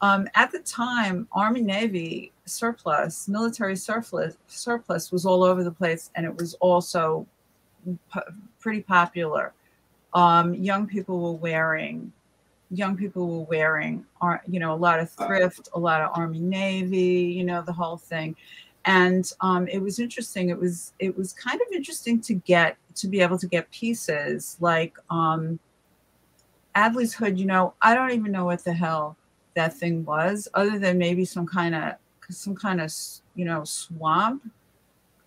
Um, at the time, Army Navy surplus, military surplus, surplus was all over the place, and it was also p pretty popular. Um, young people were wearing. Young people were wearing, you know, a lot of thrift, a lot of Army Navy, you know, the whole thing. And um, it was interesting. It was it was kind of interesting to get to be able to get pieces like um, Adlai's hood. You know, I don't even know what the hell that thing was, other than maybe some kind of some kind of you know swamp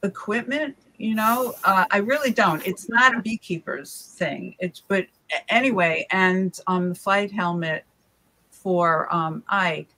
equipment. You know, uh, I really don't. It's not a beekeeper's thing. It's but. Anyway, and um, the flight helmet for um, Ike,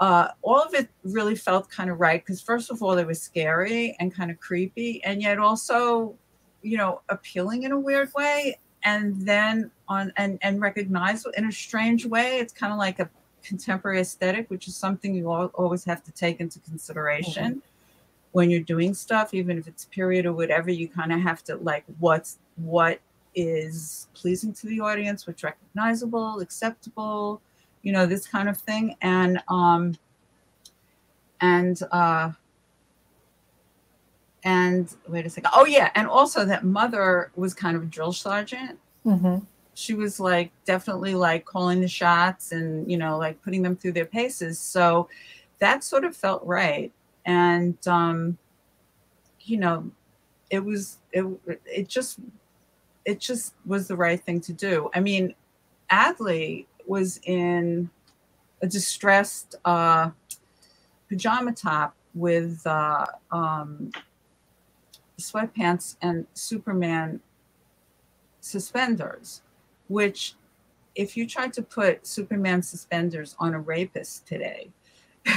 uh, all of it really felt kind of right, because first of all, they were scary and kind of creepy, and yet also, you know, appealing in a weird way, and then on and, and recognizable in a strange way. It's kind of like a contemporary aesthetic, which is something you all, always have to take into consideration mm-hmm. when you're doing stuff, even if it's period or whatever. You kind of have to like, what's what. Is pleasing to the audience, which recognizable, acceptable, you know, this kind of thing. And um and uh and wait a second. Oh yeah, and also that mother was kind of a drill sergeant. Mm-hmm. She was like definitely like calling the shots and you know like putting them through their paces. So that sort of felt right. And um you know it was it it just it just was the right thing to do. I mean, Adlai was in a distressed uh, pajama top with uh, um, sweatpants and Superman suspenders, which if you tried to put Superman suspenders on a rapist today,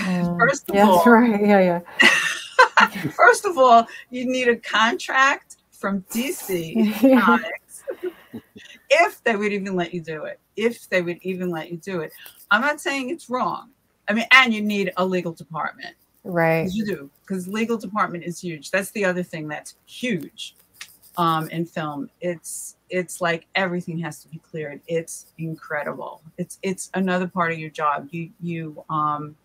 um, first of yeah, all, that's right. yeah, yeah. first of all, you need a contract from D C Comics, if they would even let you do it, if they would even let you do it. I'm not saying it's wrong. I mean, and you need a legal department. Right. You do, because legal department is huge. That's the other thing that's huge um, in film. It's it's like everything has to be cleared. It's incredible. It's it's another part of your job. You you um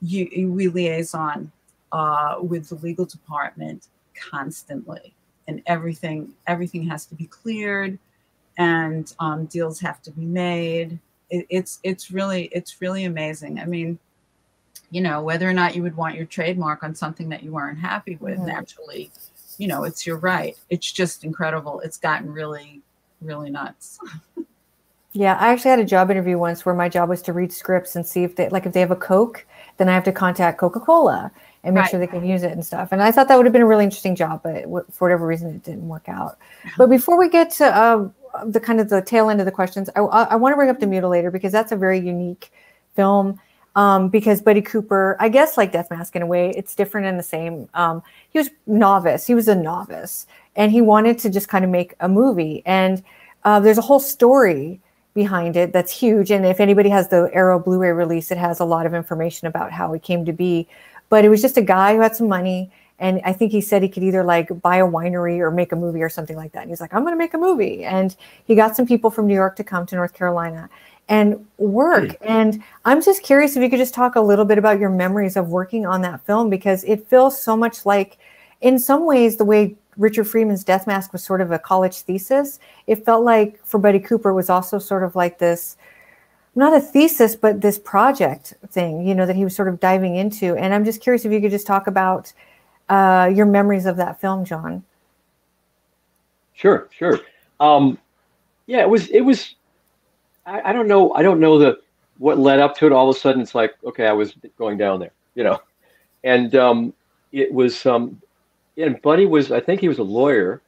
you, you we liaison uh, with the legal department constantly, and everything everything has to be cleared, and um, deals have to be made. It, it's it's really it's really amazing. I mean, you know, whether or not you would want your trademark on something that you weren't happy with, naturally, you know, it's your right. It's just incredible. It's gotten really, really nuts. Yeah. I actually had a job interview once where my job was to read scripts and see if they, like if they have a Coke, then I have to contact Coca-Cola and make right. sure they can use it and stuff. And I thought that would have been a really interesting job, but for whatever reason, it didn't work out. But before we get to uh, the kind of the tail end of the questions, I, I, I want to bring up The Mutilator, because that's a very unique film. Um, because Buddy Cooper, I guess like Death Mask in a way, it's different and the same. Um, he was novice. He was a novice. And he wanted to just kind of make a movie. And uh, there's a whole story behind it that's huge. And if anybody has the Arrow Blu-ray release, it has a lot of information about how it came to be. But it was just a guy who had some money. And I think he said he could either like buy a winery or make a movie or something like that. And he's like, I'm going to make a movie. And he got some people from New York to come to North Carolina and work. And I'm just curious if you could just talk a little bit about your memories of working on that film, because it feels so much like, in some ways, the way Richard Freeman's Death Mask was sort of a college thesis, it felt like for Buddy Cooper was also sort of like this, not a thesis, but this project thing, you know, that he was sort of diving into. And I'm just curious if you could just talk about uh, your memories of that film, John. Sure, sure. Um, yeah, it was, it was, I don't know. I don't know the what led up to it. All of a sudden, it's like, okay, I was going down there, you know, and um, it was. Um, and Buddy was, I think he was a lawyer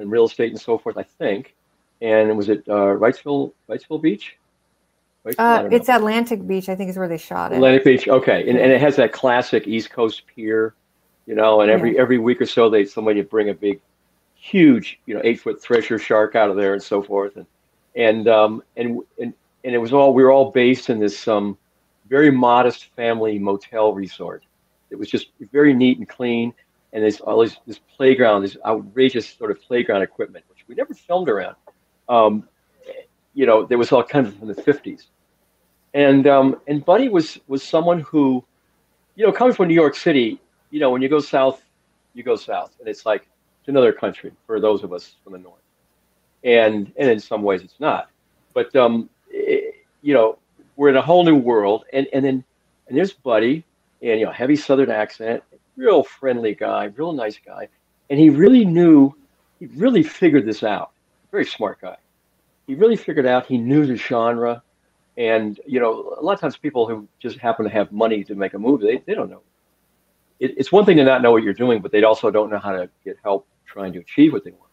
in real estate and so forth, I think. And was it uh, Wrightsville, Wrightsville Beach? Wrightsville, uh, it's know. Atlantic Beach, I think, is where they shot it. Atlantic Beach, okay. And and it has that classic East Coast pier, you know. And every yeah. every week or so, they somebody would bring a big, huge, you know, eight foot thresher shark out of there and so forth, and. And, um, and, and, and it was all, we were all based in this, um, very modest family motel resort. It was just very neat and clean. And there's all this, this playground, this outrageous sort of playground equipment, which we never filmed around. Um, you know, there was all kinds of from the fifties. And, um, and Buddy was, was someone who, you know, coming from New York City, you know, when you go south, you go south, and it's like, it's another country for those of us from the north. And and in some ways it's not, but um, it, you know, we're in a whole new world. And and then and there's Buddy, and you know, heavy Southern accent, real friendly guy, real nice guy, and he really knew, he really figured this out. Very smart guy. He really figured out. He knew the genre, and you know, a lot of times people who just happen to have money to make a movie, they they don't know. It, it's one thing to not know what you're doing, but they also don't know how to get help trying to achieve what they want.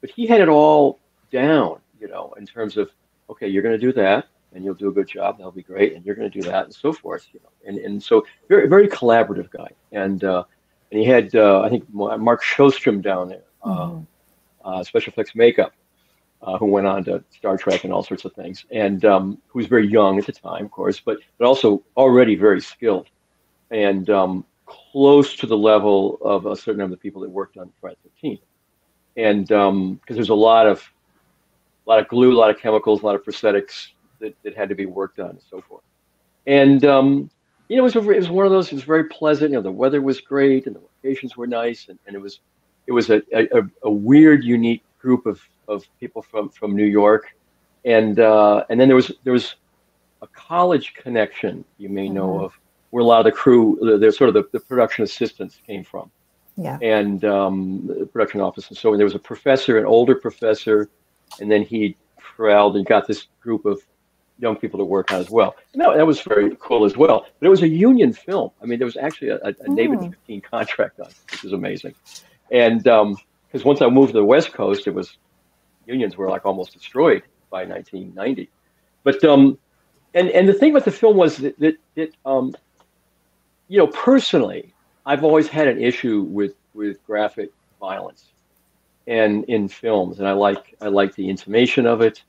But he had it all down, you know, in terms of, okay, you're going to do that, and you'll do a good job. That'll be great, and you're going to do that, and so forth. You know, and and so very very collaborative guy, and uh, and he had uh, I think Mark Shostrom down there, uh, mm-hmm. uh, special effects makeup, uh, who went on to Star Trek and all sorts of things, and um, who was very young at the time, of course, but but also already very skilled, and um, close to the level of a certain number of the people that worked on Friday the thirteenth. And because um, there's a lot of, a lot of glue, a lot of chemicals, a lot of prosthetics that, that had to be worked on and so forth. And um, you know, it was, a, it was one of those. It was very pleasant. You know, the weather was great, and the locations were nice, and, and it was, it was a, a a weird, unique group of of people from from New York, and uh, and then there was there was a college connection you may mm-hmm. know of, where a lot of the crew, the, the sort of the, the production assistants came from. Yeah. And um, the production office. And so and there was a professor, an older professor, and then he corralled and got this group of young people to work on as well. And that, that was very cool as well. But it was a union film. I mean, there was actually a, a mm. David fifteen contract on it, which is amazing. And because um, once I moved to the West Coast, it was unions were like almost destroyed by nineteen ninety. But um, and, and the thing about the film was that, that, that um, you know, personally, I've always had an issue with, with graphic violence and in films. And I like, I like the intimation of it.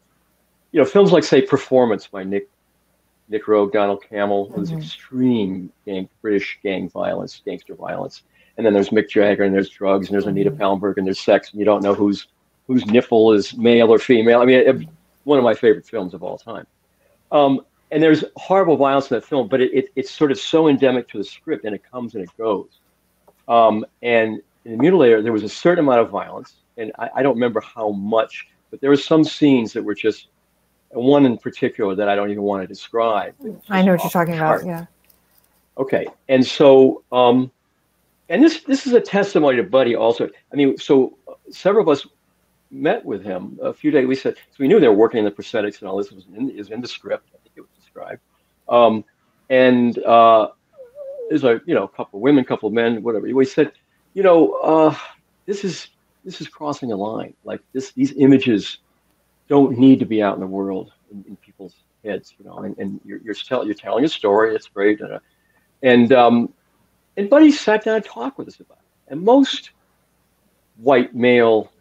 You know, films like, say, Performance by Nick, Nick Rogue, Donald Cammell, mm-hmm. was extreme gang, British gang violence, gangster violence. and then there's Mick Jagger, and there's drugs, and there's Anita Pallenberg, and there's sex, and you don't know who's whose nipple is male or female. I mean, it, one of my favorite films of all time. Um, and there's horrible violence in that film, but it, it, it's sort of so endemic to the script, and it comes and it goes. Um, and in The Mutilator, there was a certain amount of violence, and I, I don't remember how much, but there were some scenes that were just, one in particular that I don't even want to describe. I know what you're talking chart. about, yeah. Okay, and so, um, and this this is a testimony to Buddy also. I mean, so several of us met with him a few days. We said, so we knew they were working in the prosthetics and all this was in, is in the script. I think it was described. Um, and uh, there's a you know a couple of women, a couple of men, whatever. We said, you know, uh, this is this is crossing a line. Like this, these images don't need to be out in the world in, in people's heads, you know. And, and you're you're, tell, you're telling a story. It's great. And, uh, and um, and Buddy sat down and talked with us about it. And most white male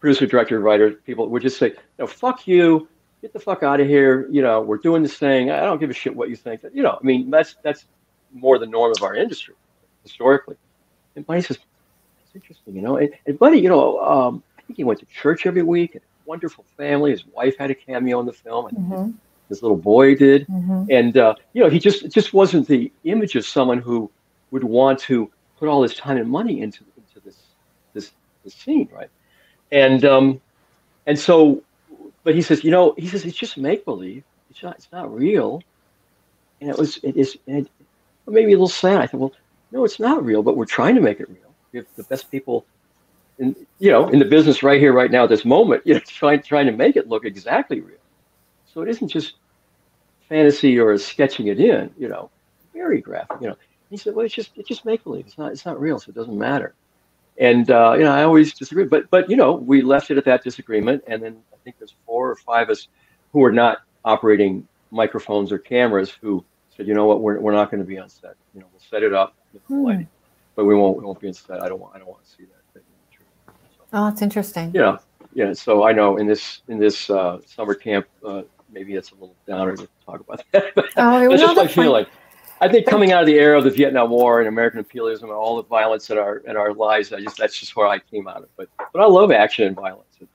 producer, director, writer people would just say, "No, fuck you, get the fuck out of here. You know, we're doing this thing. I don't give a shit what you think." You know, I mean, that's that's more the norm of our industry historically. And Buddy says, "That's interesting, you know." And, and Buddy, you know, um, I think he went to church every week. Wonderful family. His wife had a cameo in the film, and mm-hmm. his, his little boy did. Mm-hmm. And uh, you know, he just it just wasn't the image of someone who would want to put all his time and money into into this this, this scene, right? And um, and so, but he says, you know, he says it's just make believe. It's not it's not real. And it was it is and it made me a little sad. I thought, well, no, it's not real, but we're trying to make it real. We have the best people. And, you know, in the business right here, right now, at this moment, you know, trying trying to make it look exactly real. So it isn't just fantasy or sketching it in, you know, very graphic, you know. And he said, well, it's just it's just make believe. It's not it's not real, so it doesn't matter. And uh, you know, I always disagree, but but you know, we left it at that disagreement. And then I think there's four or five of us who are not operating microphones or cameras who said, you know what, we're we're not going to be on set. You know, we'll set it up, hmm. lighting, but we won't we won't be on set. I don't want I don't want to see that. Oh, it's interesting. Yeah, yeah. So I know in this in this uh, summer camp, uh, maybe it's a little downer to talk about that. But oh, that's just my feeling. I think coming out of the era of the Vietnam War and American imperialism and all the violence in our in our lives, I just that's just where I came out of. But but I love action and violence. You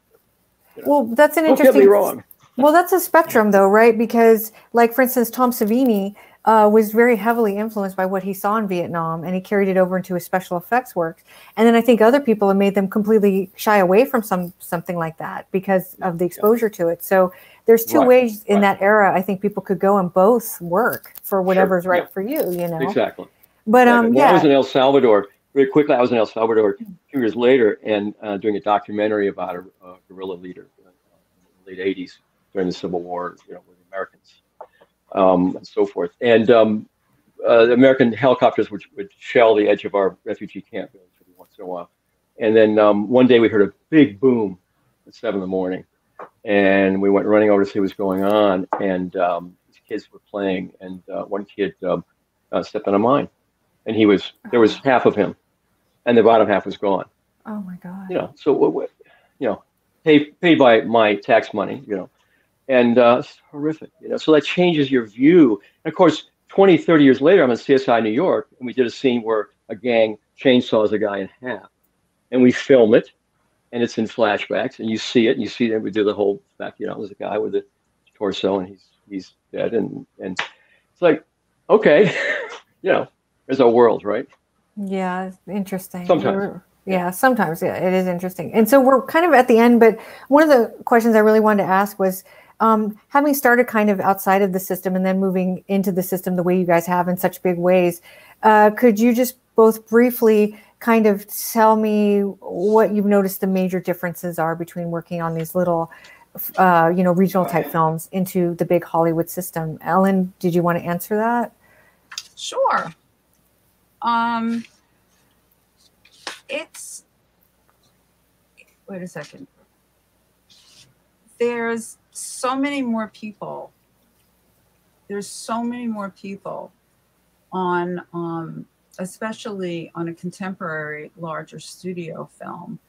know. Well, that's an Don't interesting. Don't get me wrong. Well, that's a spectrum, though, right? Because, like, for instance, Tom Savini uh, was very heavily influenced by what he saw in Vietnam, and he carried it over into his special effects work. And then I think other people have made them completely shy away from some something like that because of the exposure yeah. to it. So there's two right. ways in right. that era. I think people could go and both work for whatever's sure. right yeah. for you, you know? Exactly. But um, yeah. I was in El Salvador. Very quickly, I was in El Salvador a few years later and uh, doing a documentary about a, a guerrilla leader in the late eighties. During the Civil War, you know, with the Americans, um, and so forth, and um, uh, the American helicopters would, would shell the edge of our refugee camp every once in a while, and then um, one day we heard a big boom at seven in the morning, and we went running over to see what was going on, and um, these kids were playing, and uh, one kid um, uh, stepped on a mine, and he was there was half of him, and the bottom half was gone. Oh my God! You know, so you know, paid paid by my tax money, you know. And uh, it's horrific, you know, so that changes your view. And of course, twenty, thirty years later, I'm in C S I New York, and we did a scene where a gang chainsaws a guy in half. And we film it, and it's in flashbacks, and you see it, and you see that we do the whole back, you know, there's a guy with a torso, and he's he's dead. And, and it's like, okay, you know, there's our world, right? Yeah, interesting. Sometimes. Yeah, sometimes yeah, it is interesting. And so we're kind of at the end, but one of the questions I really wanted to ask was, Um, having started kind of outside of the system and then moving into the system the way you guys have in such big ways, uh, could you just both briefly kind of tell me what you've noticed the major differences are between working on these little, uh, you know, regional type films into the big Hollywood system? Ellen, did you want to answer that? Sure. Um, it's, wait a second. There's so many more people. There's so many more people on, um, especially on a contemporary larger studio film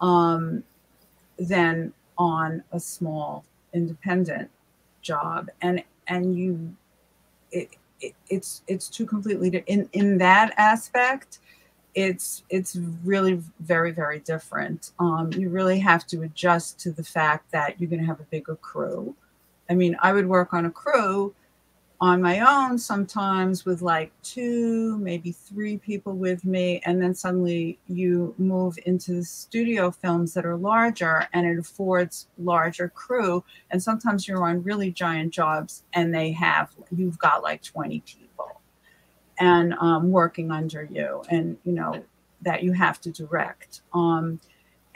um, than on a small independent job. And and you, it, it, it's it's two completely in in that aspect. it's it's really very, very different. Um, you really have to adjust to the fact that you're going to have a bigger crew. I mean, I would work on a crew on my own sometimes with like two, maybe three people with me. And then suddenly you move into the studio films that are larger, and it affords larger crew. And sometimes you're on really giant jobs and they have, you've got like twenty people and um, working under you, and you know, that you have to direct. Um,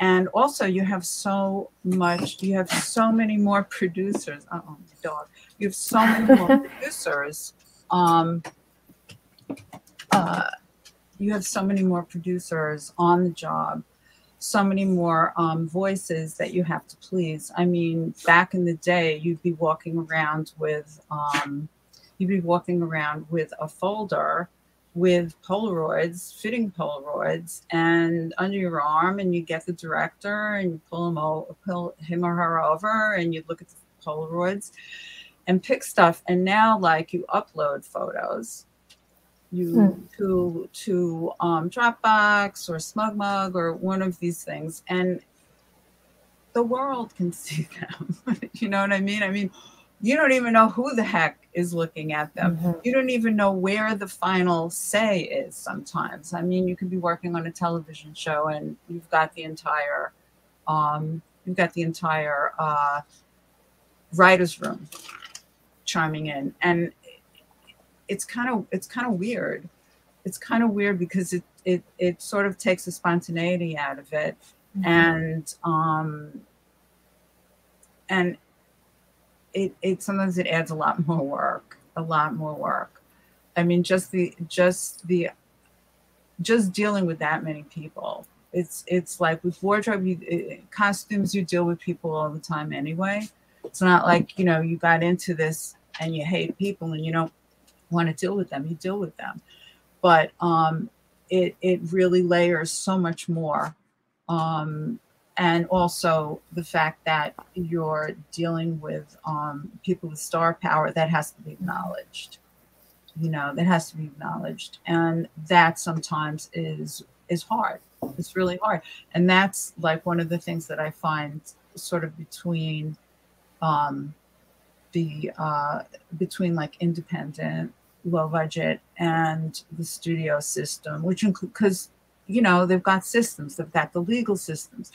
And also you have so much, you have so many more producers. Uh oh, my dog. You have so many more producers. Um, uh, you have so many more producers on the job, so many more um, voices that you have to please. I mean, back in the day, you'd be walking around with, um, you'd be walking around with a folder with Polaroids, fitting Polaroids, and under your arm, and you get the director and you pull him, o pull him or her over, and you look at the Polaroids and pick stuff. And now, like, you upload photos you mm. to to um, Dropbox or SmugMug or one of these things, and the world can see them. You know what I mean? I mean, you don't even know who the heck is looking at them. Mm-hmm. You don't even know where the final say is sometimes. I mean, you could be working on a television show and you've got the entire, um, you've got the entire uh, writer's room chiming in. And it's kind of, it's kind of weird. It's kind of weird because it, it, it sort of takes the spontaneity out of it. Mm-hmm. And, um, and, It, it sometimes it adds a lot more work, a lot more work. I mean, just the just the just dealing with that many people. It's it's like with wardrobe, you, it, costumes, you deal with people all the time anyway. It's not like, you know, you got into this and you hate people and you don't want to deal with them. You deal with them, but um, it it really layers so much more. Um, And also the fact that you're dealing with um, people with star power, that has to be acknowledged. You know, that has to be acknowledged. And that sometimes is, is hard. It's really hard. And that's like one of the things that I find sort of between um, the, uh, between like independent, low budget and the studio system, which include, because, you know, they've got systems, they've got the legal systems.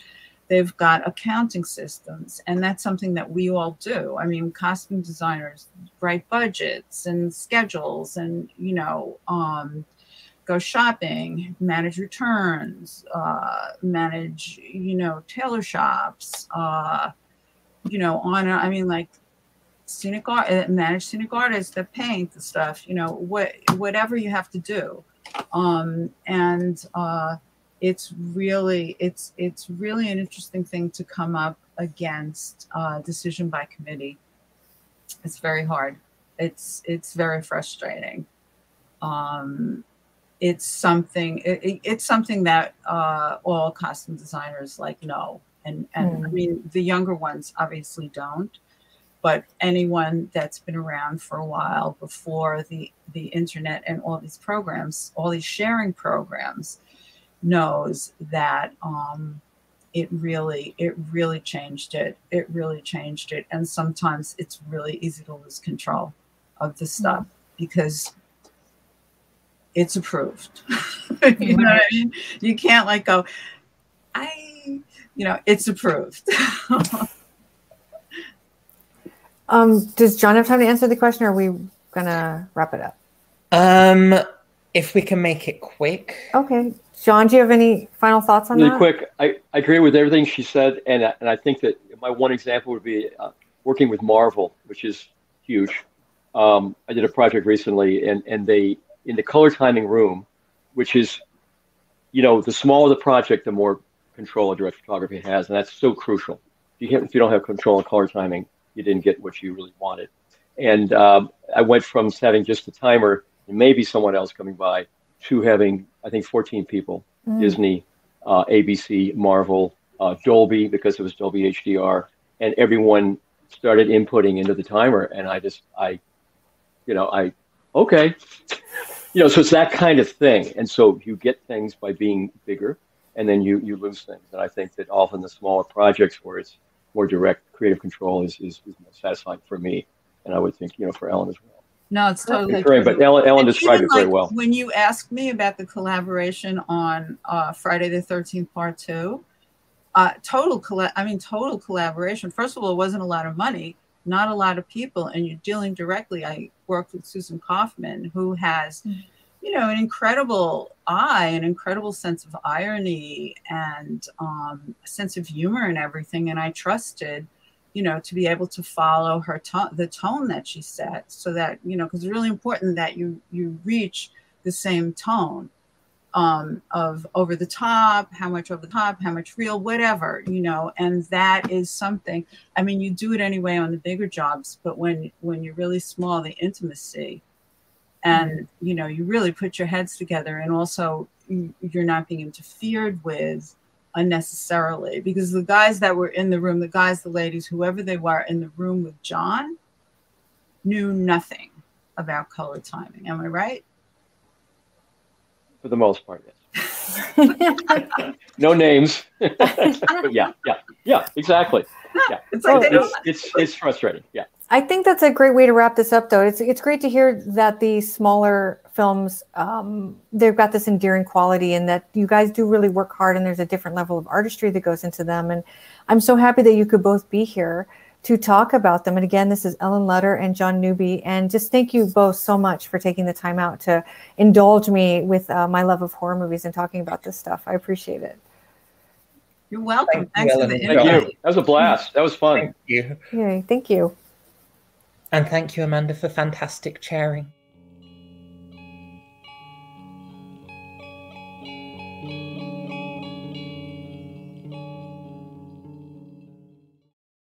They've got accounting systems, and that's something that we all do. I mean, costume designers write budgets and schedules and, you know, um, go shopping, manage returns, uh, manage, you know, tailor shops, uh, you know, on, I mean, like scenic art, manage scenic artists that paint the stuff, you know, what, whatever you have to do. Um, and, uh, It's really, it's, it's really an interesting thing to come up against, uh, decision by committee. It's very hard. It's, it's very frustrating. Um, it's something, it, it, it's something that, uh, all costume designers like know. And, and mm. I mean, the younger ones obviously don't, but anyone that's been around for a while before the, the internet and all these programs, all these sharing programs, knows that um it really it really changed it it really changed it and sometimes it's really easy to lose control of the stuff because it's approved. You know what I mean? You can't like go, I you know it's approved. Um does John have time to answer the question, or are we gonna wrap it up? Um if we can make it quick. Okay, John, do you have any final thoughts on really that? Really quick, I, I agree with everything she said, and I, and I think that my one example would be uh, working with Marvel, which is huge. Um, I did a project recently, and, and they, in the color timing room, which is, you know, the smaller the project, the more control a direct photography has, and that's so crucial. If you, if you don't have control of color timing, you didn't get what you really wanted. And um, I went from having just a timer and maybe someone else coming by to having, I think, fourteen people, mm. Disney, uh, A B C, Marvel, uh, Dolby, because it was Dolby H D R, and everyone started inputting into the timer. And I just, I, you know, I, okay, you know, so it's that kind of thing. And so you get things by being bigger, and then you, you lose things. And I think that often the smaller projects where it's more direct creative control is, is, is more satisfying for me. And I would think, you know, for Ellen as well. No, it's totally true. But Ellen, Ellen described it very well. When you asked me about the collaboration on uh, Friday the thirteenth part two, uh, total, colla I mean, total collaboration. First of all, it wasn't a lot of money, not a lot of people, and you're dealing directly. I worked with Susan Kaufman, who has, you know, an incredible eye, an incredible sense of irony, and um, a sense of humor and everything. And I trusted, you know, to be able to follow her tone, the tone that she set, so that, you know, because it's really important that you you reach the same tone um, of over the top, how much over the top, how much real, whatever, you know. And that is something. I mean, you do it anyway on the bigger jobs, but when when you're really small, the intimacy, and mm-hmm. you know, you really put your heads together, and also you're not being interfered with unnecessarily, because the guys that were in the room, the guys, the ladies, whoever they were in the room with John, knew nothing about color timing. Am I right? For the most part, yes. No names. But yeah, yeah, yeah, exactly. Yeah. It's, like oh, it's, it's, it's frustrating. Yeah. I think that's a great way to wrap this up, though. It's, it's great to hear that the smaller films, um, they've got this endearing quality, and that you guys do really work hard, and there's a different level of artistry that goes into them. And I'm so happy that you could both be here to talk about them. And again, this is Ellen Lutter and John Newby. And just thank you both so much for taking the time out to indulge me with uh, my love of horror movies and talking about this stuff. I appreciate it. You're welcome. Thanks for the invite. Thank you. That was a blast. That was fun. Thank you. Yay, thank you. And thank you, Amanda, for fantastic chairing.